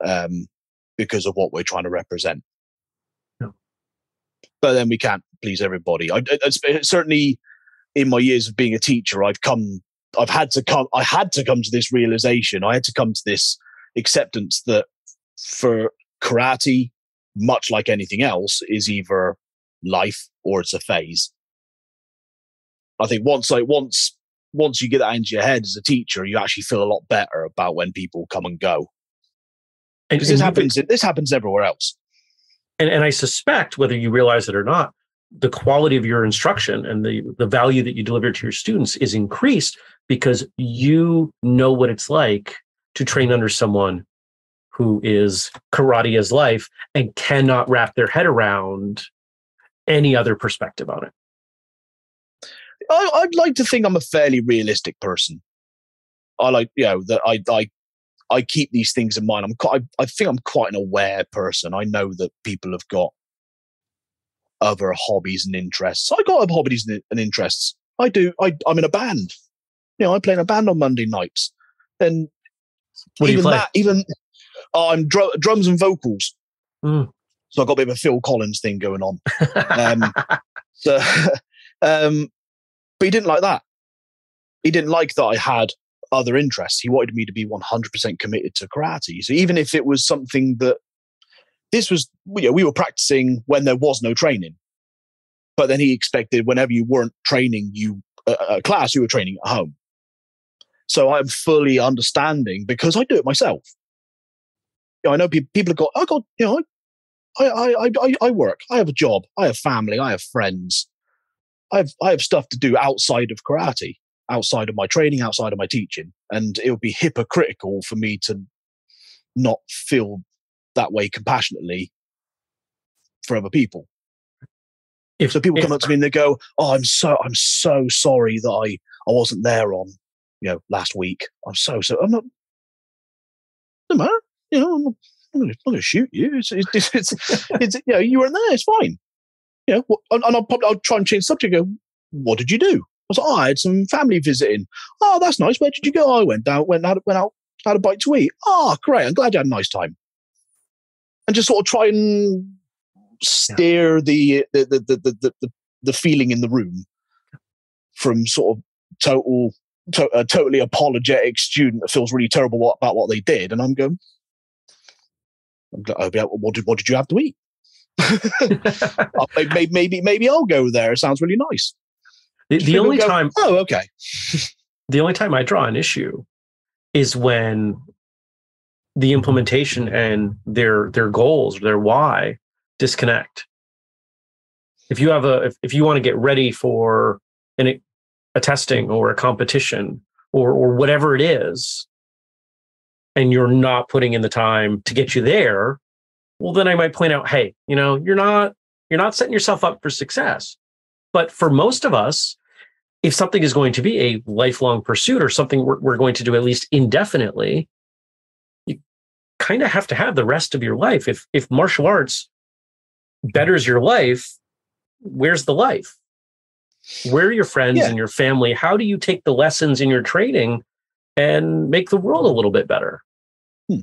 um, because of what we're trying to represent. But then we can't please everybody. I, I, I certainly, in my years of being a teacher, I've come, I've had to come, I had to come to this realization. I had to come to this acceptance that for karate, much like anything else, is either life or it's a phase. I think once, I once, once you get that into your head as a teacher, you actually feel a lot better about when people come and go. Because this happens, been- this happens everywhere else. And, and I suspect, whether you realize it or not, the quality of your instruction and the, the value that you deliver to your students is increased because you know what it's like to train under someone who is karate as life and cannot wrap their head around any other perspective on it. I, I'd like to think I'm a fairly realistic person. I like, you know, that I, I, I keep these things in mind. I'm quite, I, I think I'm quite an aware person. I know that people have got other hobbies and interests. I got other hobbies and, and interests. I do. I, I'm in a band. You know, I play in a band on Monday nights. And what even do you play? That, even oh, I'm drum, drums and vocals. Mm. So I got a bit of a Phil Collins thing going on. um, so, um, but he didn't like that. He didn't like that I had other interests. He wanted me to be one hundred percent committed to karate. So even if it was something that this was, you know, we were practicing when there was no training, but then he expected whenever you weren't training, you uh, a class, you were training at home. So I'm fully understanding because I do it myself. You know, I know people, people have got, I got, you know, I, I, I, I work, I have a job, I have family, I have friends. I have, I have stuff to do outside of karate, outside of my training, outside of my teaching. And it would be hypocritical for me to not feel that way compassionately for other people. If, so people if, come up to me and they go, oh, I'm so, I'm so sorry that I, I wasn't there on, you know, last week. I'm so, so, I'm not, doesn't matter. You know, I'm not, I'm not going to shoot you. It's, it's, it's, it's, you know, you were in there. It's fine. You know, what, and I'll probably I'll try and change the subject. And go, what did you do? I was like, oh, I had some family visiting. Oh, that's nice. Where did you go? I went down, went out, went out, had a bite to eat. Oh, great. I'm glad you had a nice time. And just sort of try and steer the the the the the, the, the feeling in the room from sort of total, to, a totally apologetic student that feels really terrible what, about what they did. And I'm going, I'm glad, what did what did you have to eat? maybe, maybe maybe I'll go there. It sounds really nice. The, the only go, time, oh, okay. The only time I draw an issue is when the implementation and their their goals, their why, disconnect. If you have a, if, if you want to get ready for an, a testing or a competition or or whatever it is, and you're not putting in the time to get you there, well, then I might point out, hey, you know, you're not you're not setting yourself up for success. But for most of us, if something is going to be a lifelong pursuit or something we're, we're going to do at least indefinitely, you kind of have to have the rest of your life. If if martial arts betters your life, where's the life? Where are your friends yeah. and your family? How do you take the lessons in your training and make the world a little bit better? Hmm.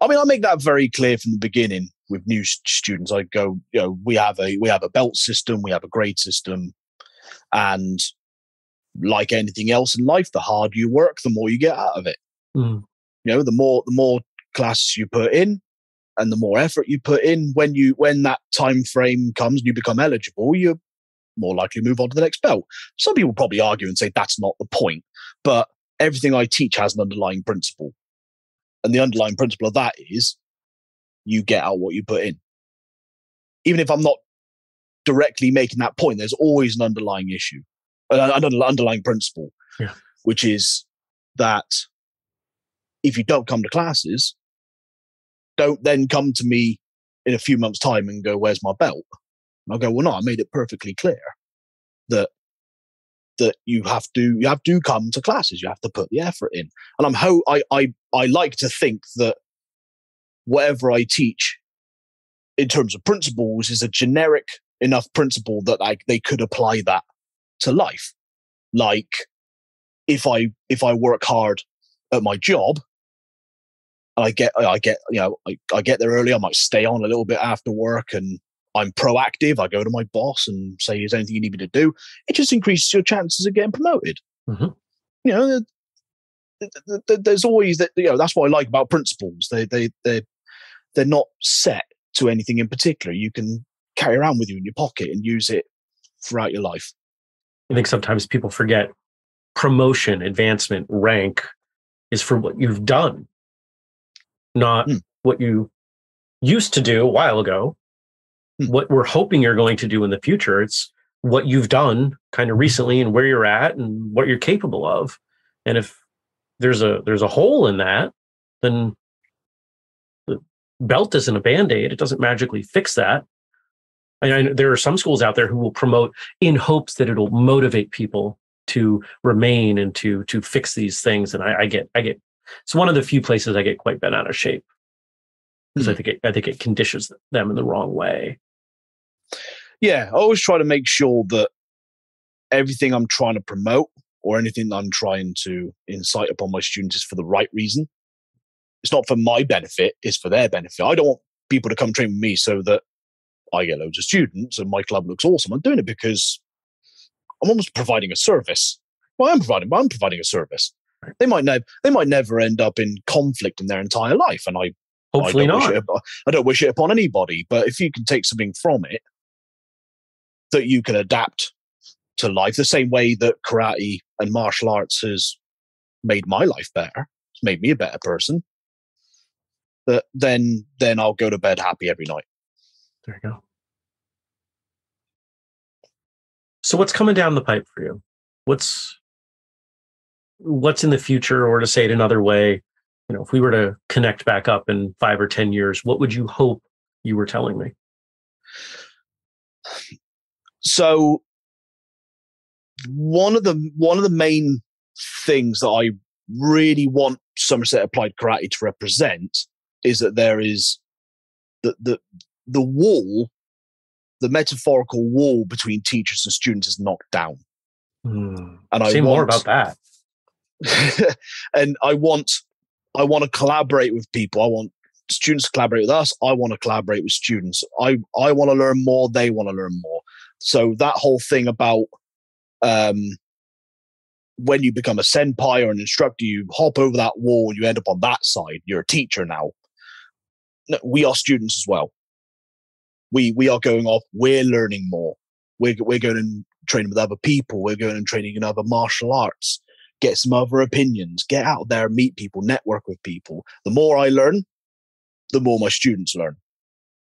I mean, I make that very clear from the beginning. With new students, I go, you know, we have a we have a belt system, we have a grade system, and like anything else in life, the harder you work, the more you get out of it. Mm. You know, the more the more classes you put in, and the more effort you put in. When you when that time frame comes, and you become eligible, you're more likely to move on to the next belt. Some people probably argue and say that's not the point, but everything I teach has an underlying principle, and the underlying principle of that is, you get out what you put in. Even if I'm not directly making that point, there's always an underlying issue, an underlying principle, yeah. which is that if you don't come to classes, don't then come to me in a few months' time and go, where's my belt? And I'll go, well, no, I made it perfectly clear that that you have to you have to come to classes. You have to put the effort in. And I'm ho- I, I I like to think that whatever I teach in terms of principles is a generic enough principle that I, they could apply that to life. Like if I, if I work hard at my job and I get, I get, you know, I, I get there early, I might stay on a little bit after work and I'm proactive. I go to my boss and say, is there anything you need me to do? It just increases your chances of getting promoted. Mm-hmm. You know, there's always that, you know, that's what I like about principles. They, they, they, they're not set to anything in particular. You can carry around with you in your pocket and use it throughout your life. I think sometimes people forget promotion, advancement, rank is for what you've done, not mm. what you used to do a while ago, mm. what we're hoping you're going to do in the future. It's what you've done kind of recently and where you're at and what you're capable of. And if there's a there's a hole in that, then the belt isn't a Band-Aid. It doesn't magically fix that. And I know there are some schools out there who will promote in hopes that it'll motivate people to remain and to to fix these things. And I, I get I get it's one of the few places I get quite bent out of shape because mm-hmm. I think it, I think it conditions them in the wrong way. Yeah, I always try to make sure that everything I'm trying to promote or anything that I'm trying to incite upon my students is for the right reason. It's not for my benefit, it's for their benefit. I don't want people to come train with me so that I get loads of students and my club looks awesome. I'm doing it because I'm almost providing a service. Well, I'm providing, I'm providing a service. They might never, they might never end up in conflict in their entire life. And I, hopefully I don't not. Wish it, I don't wish it upon anybody, but if you can take something from it that you can adapt to life, the same way that karate and martial arts has made my life better, it's made me a better person, but then then I'll go to bed happy every night. There you go. So what's coming down the pipe for you? What's what's in the future, or to say it another way, you know, if we were to connect back up in five or ten years, what would you hope you were telling me? So One of the one of the main things that I really want Somerset Applied Karate to represent is that there is the, the, the wall, the metaphorical wall between teachers and students is knocked down. Mm. And I say want, more about that. and I want, I want to collaborate with people. I want students to collaborate with us. I want to collaborate with students. I, I want to learn more. They want to learn more. So that whole thing about, um, when you become a senpai or an instructor, you hop over that wall and you end up on that side. You're a teacher now. No, we are students as well. We we are going off. We're learning more. We're we're going and training with other people. We're going and training in other martial arts. Get some other opinions. Get out there, meet people, network with people. The more I learn, the more my students learn.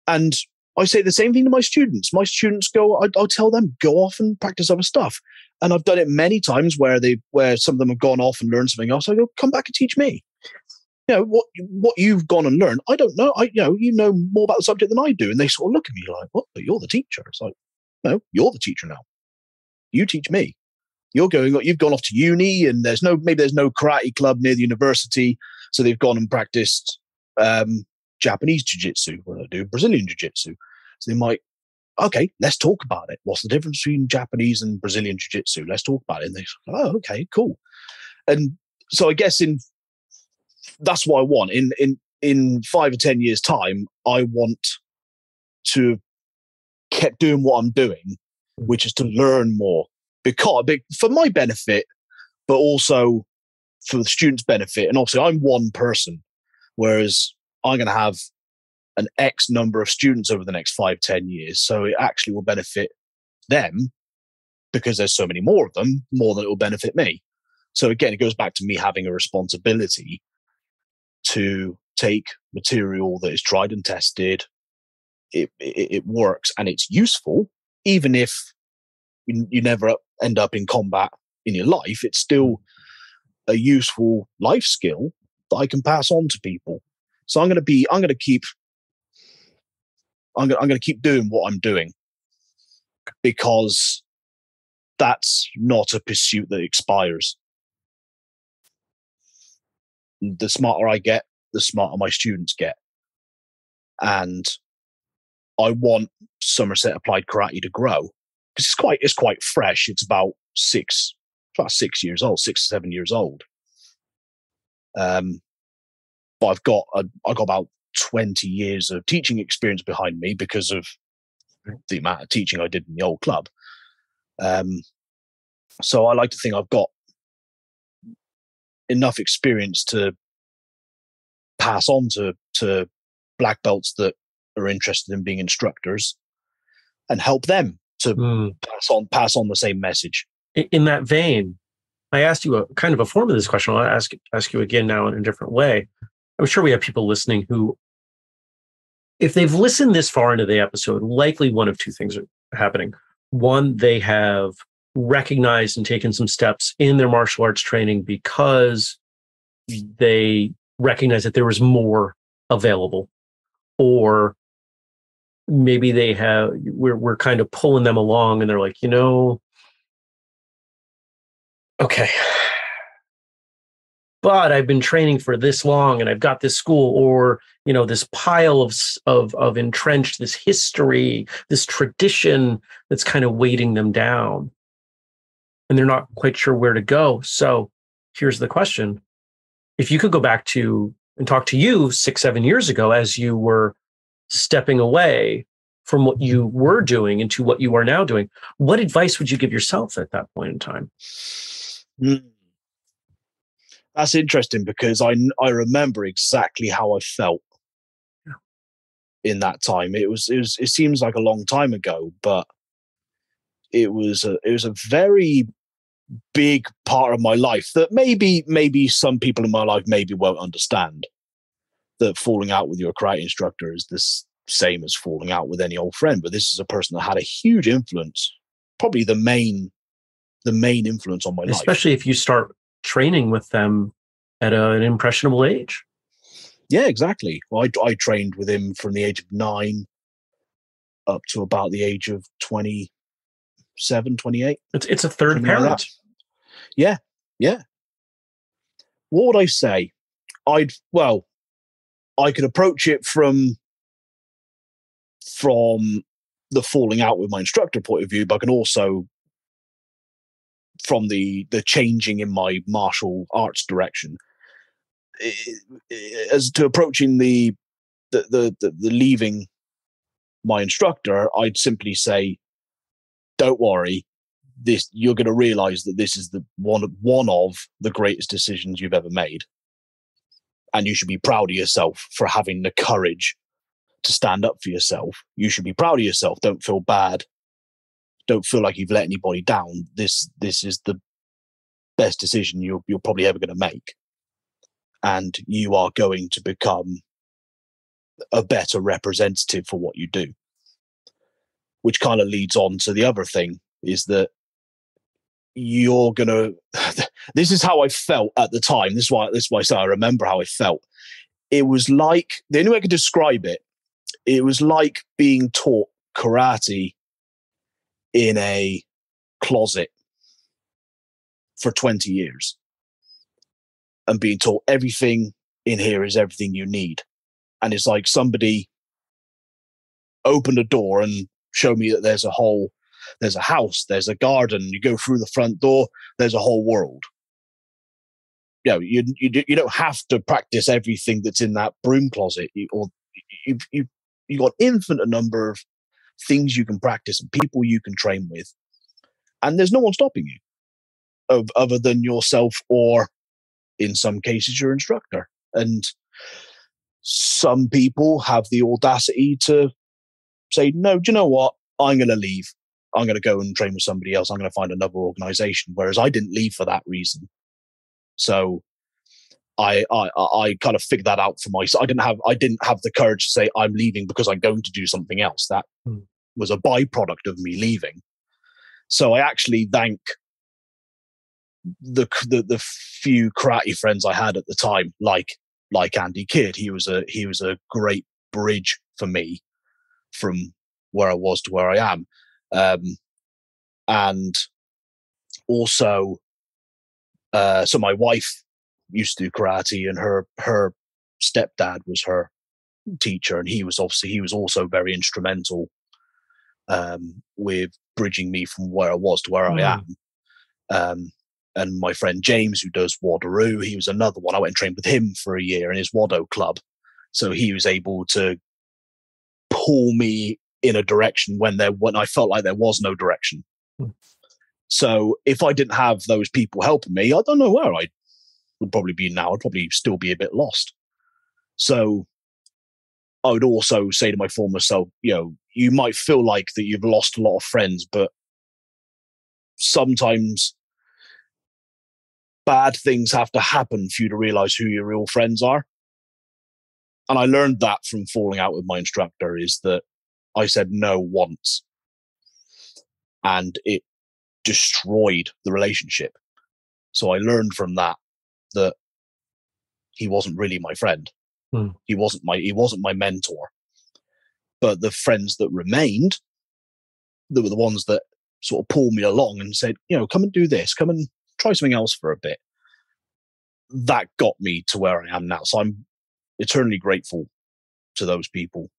And I say the same thing to my students. My students go. I, I'll tell them go off and practice other stuff. And I've done it many times where they where some of them have gone off and learned something else. I go, come back and teach me. You know what what you've gone and learned. I don't know. I you know you know more about the subject than I do. And they sort of look at me like, what? But you're the teacher. It's like, no, you're the teacher now. You teach me. You're going. You've gone off to uni, and there's no maybe there's no karate club near the university, so they've gone and practiced um, Japanese jiu-jitsu. What do I do? Brazilian jiu-jitsu. So they might. Okay, let's talk about it. What's the difference between Japanese and Brazilian jiu-jitsu? Let's talk about it. And they say, oh, okay, cool. And so I guess in that's what I want. In in in five or ten years' time, I want to keep doing what I'm doing, which is to learn more. Because for my benefit, but also for the students' benefit. And obviously I'm one person, whereas I'm gonna have an X number of students over the next five, ten years. So it actually will benefit them because there's so many more of them, more than it will benefit me. So again, it goes back to me having a responsibility to take material that is tried and tested. It, it, it works and it's useful. Even if you never end up in combat in your life, it's still a useful life skill that I can pass on to people. So I'm going to be, I'm going to keep I'm going to keep doing what I'm doing because that's not a pursuit that expires. The smarter I get, the smarter my students get. And I want Somerset Applied Karate to grow because it's quite, it's quite fresh. It's about six, about six years old, six, seven years old. Um, but I've got, a, I've got about twenty years of teaching experience behind me because of the amount of teaching I did in the old club. Um, so I like to think I've got enough experience to pass on to, to black belts that are interested in being instructors and help them to mm. pass on, pass on the same message. In that vein, I asked you a kind of a form of this question. I'll ask, ask you again now in a different way. I'm sure we have people listening who, if they've listened this far into the episode, likely one of two things are happening. One, they have recognized and taken some steps in their martial arts training because they recognize that there was more available. Or maybe they have, we're, we're kind of pulling them along and they're like, you know, okay, but I've been training for this long and I've got this school or, you know, this pile of, of, of entrenched, this history, this tradition that's kind of weighting them down and they're not quite sure where to go. So here's the question. If you could go back to and talk to you six, seven years ago, as you were stepping away from what you were doing into what you are now doing, what advice would you give yourself at that point in time? Mm. That's interesting because I, I remember exactly how I felt yeah. in that time. It was, it was, it seems like a long time ago, but it was a, it was a very big part of my life that maybe, maybe some people in my life maybe won't understand that falling out with your karate instructor is the same as falling out with any old friend. But this is a person that had a huge influence, probably the main, the main influence on my Especially life. Especially if you start training with them at a, an impressionable age. Yeah, exactly. Well, I, I trained with him from the age of nine up to about the age of twenty-seven, twenty-eight. It's, it's a third parent. Like yeah, yeah. What would I say? I'd, well, I could approach it from, from the falling out with my instructor point of view, but I can also from the, the changing in my martial arts direction, as to approaching the, the, the, the, the leaving my instructor, I'd simply say, don't worry. This, you're going to realize that this is the one, one of the greatest decisions you've ever made. And you should be proud of yourself for having the courage to stand up for yourself. You should be proud of yourself. Don't feel bad. Don't feel like you've let anybody down. This, this is the best decision you're, you're probably ever going to make. And you are going to become a better representative for what you do. Which kind of leads on to the other thing is that you're gonna this is how I felt at the time. This is why this is why I say I remember how I felt. It was like, the only way I could describe it, it was like being taught karate in a closet for twenty years and being taught everything in here is everything you need. And it's like somebody opened a door and showed me that there's a whole There's a house, there's a garden, you go through the front door, there's a whole world. You know, you, you, you don't have to practice everything that's in that broom closet. You, or you, you, you've got an infinite number of things you can practice and people you can train with. And there's no one stopping you of, other than yourself or, in some cases, your instructor. And some people have the audacity to say, no, do you know what? I'm going to leave. I'm going to go and train with somebody else. I'm going to find another organization. Whereas I didn't leave for that reason. So I, I, I kind of figured that out for myself. I didn't have, I didn't have the courage to say I'm leaving because I'm going to do something else. That mm. was a byproduct of me leaving. So I actually thank the, the, the few karate friends I had at the time, like, like Andy Kidd. He was a, he was a great bridge for me from where I was to where I am. Um, and also, uh, so my wife used to do karate and her, her stepdad was her teacher. And he was obviously, he was also very instrumental, um, with bridging me from where I was to where mm. I am. Um, and my friend James, who does Wado, he was another one. I went and trained with him for a year in his Wado club. So he was able to pull me in a direction when there, when I felt like there was no direction. Hmm. So if I didn't have those people helping me, I don't know where I would probably be now. I'd probably still be a bit lost. So I would also say to my former self, you know, you might feel like that you've lost a lot of friends, but sometimes bad things have to happen for you to realize who your real friends are. And I learned that from falling out with my instructor, is that I said no once and it destroyed the relationship. So I learned from that, that he wasn't really my friend. Mm. He wasn't my, he wasn't my mentor, but the friends that remained, they were the ones that sort of pulled me along and said, you know, come and do this, come and try something else for a bit. That got me to where I am now. So I'm eternally grateful to those people.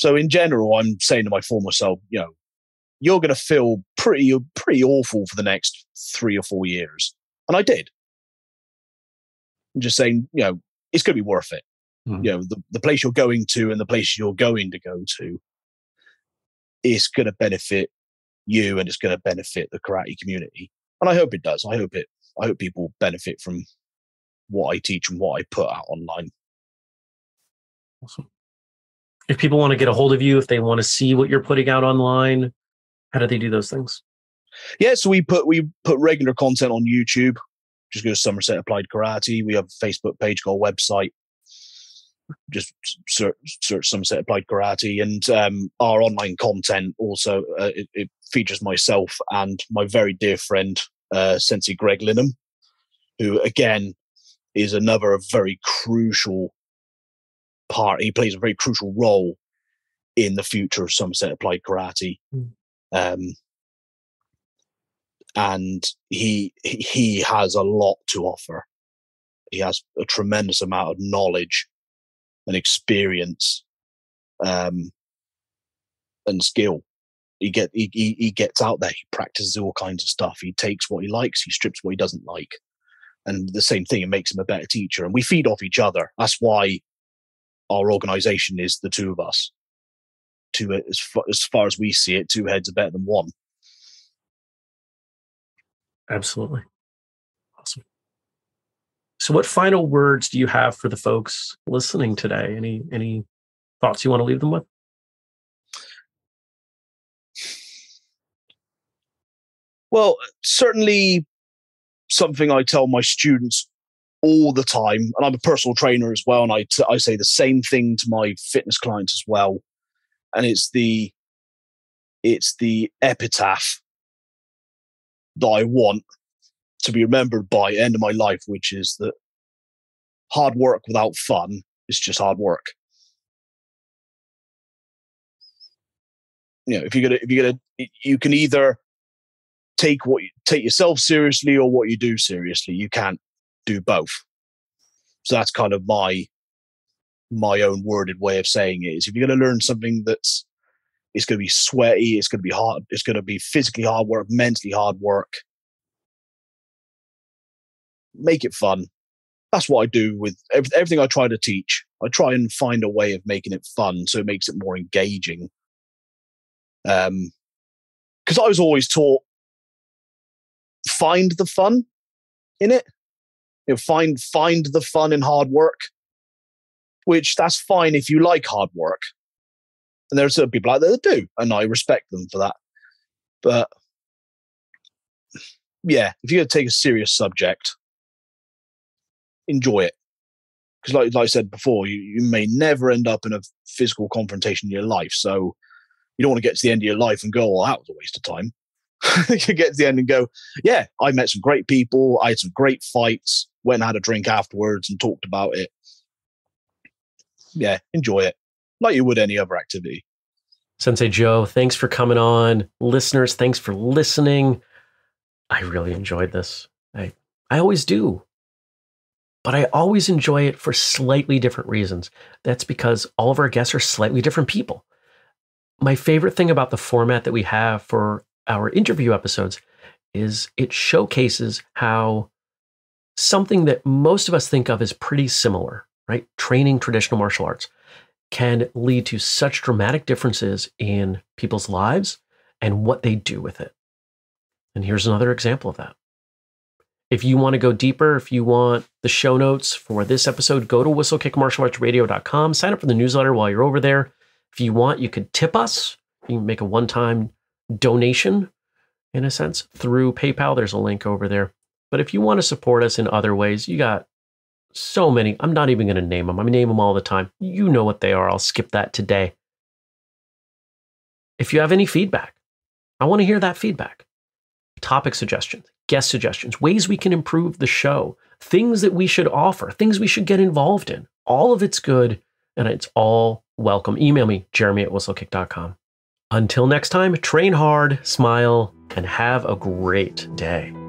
So in general, I'm saying to my former self, you know, you're going to feel pretty, pretty awful for the next three or four years. And I did. I'm just saying, you know, it's going to be worth it. Mm. You know, the, the place you're going to and the place you're going to go to is going to benefit you and it's going to benefit the karate community. And I hope it does. I hope it, I hope people benefit from what I teach and what I put out online. Awesome. If people want to get a hold of you, if they want to see what you're putting out online, how do they do those things? Yeah, so we put we put regular content on YouTube. Just go to Somerset Applied Karate. We have a Facebook page, got a website. Just search, search Somerset Applied Karate. And um, our online content also, uh, it, it features myself and my very dear friend, uh, Sensei Greg Linham, who, again, is another very crucial part. He plays a very crucial role in the future of Somerset Applied Karate. Mm. Um, and he, he has a lot to offer. he has a tremendous amount of knowledge and experience um, and skill. He get he, he he gets out there. He practices all kinds of stuff. He takes what he likes. He strips what he doesn't like. And the same thing, it makes him a better teacher. And we feed off each other. That's why our organisation is the two of us. Two, as far, as far as we see it, two heads are better than one. Absolutely. Awesome. So what final words do you have for the folks listening today? Any any thoughts you want to leave them with? Well, certainly something I tell my students all the time, and I'm a personal trainer as well, and I, t- I say the same thing to my fitness clients as well, and it's the it's the epitaph that I want to be remembered by the end of my life, which is that hard work without fun is just hard work. You know, if you're gonna if you're gonna you can either take what you, take yourself seriously or what you do seriously. You can't do both. So that's kind of my my own worded way of saying it is, if you're going to learn something that's it's going to be sweaty, it's going to be hard, it's going to be physically hard work, mentally hard work, make it fun. That's what I do with every, everything I try to teach. I try and find a way of making it fun so it makes it more engaging. Um, because I was always taught, find the fun in it. You know, find find the fun in hard work, which that's fine if you like hard work. And there are certain people out there that do, and I respect them for that. But yeah, if you're going to take a serious subject, enjoy it. Because like, like I said before, you, you may never end up in a physical confrontation in your life. So you don't want to get to the end of your life and go, well, that was a waste of time. You get to the end and go, yeah, I met some great people. I had some great fights, went and had a drink afterwards and talked about it. Yeah, enjoy it like you would any other activity. Sensei Joe, thanks for coming on. Listeners, thanks for listening. I really enjoyed this. I, I always do. But I always enjoy it for slightly different reasons. That's because all of our guests are slightly different people. My favorite thing about the format that we have for our interview episodes is it showcases how something that most of us think of as pretty similar, right? Training traditional martial arts can lead to such dramatic differences in people's lives and what they do with it. And here's another example of that. If you want to go deeper, if you want the show notes for this episode, go to whistlekick martial arts radio dot com, sign up for the newsletter while you're over there. If you want, you could tip us. You can make a one-time donation, in a sense, through PayPal. There's a link over there. But if you want to support us in other ways, you got so many. I'm not even going to name them. I name them all the time. You know what they are. I'll skip that today. If you have any feedback, I want to hear that feedback. Topic suggestions, guest suggestions, ways we can improve the show, things that we should offer, things we should get involved in. All of it's good, and it's all welcome. Email me, jeremy at whistlekick dot com. Until next time, train hard, smile, and have a great day.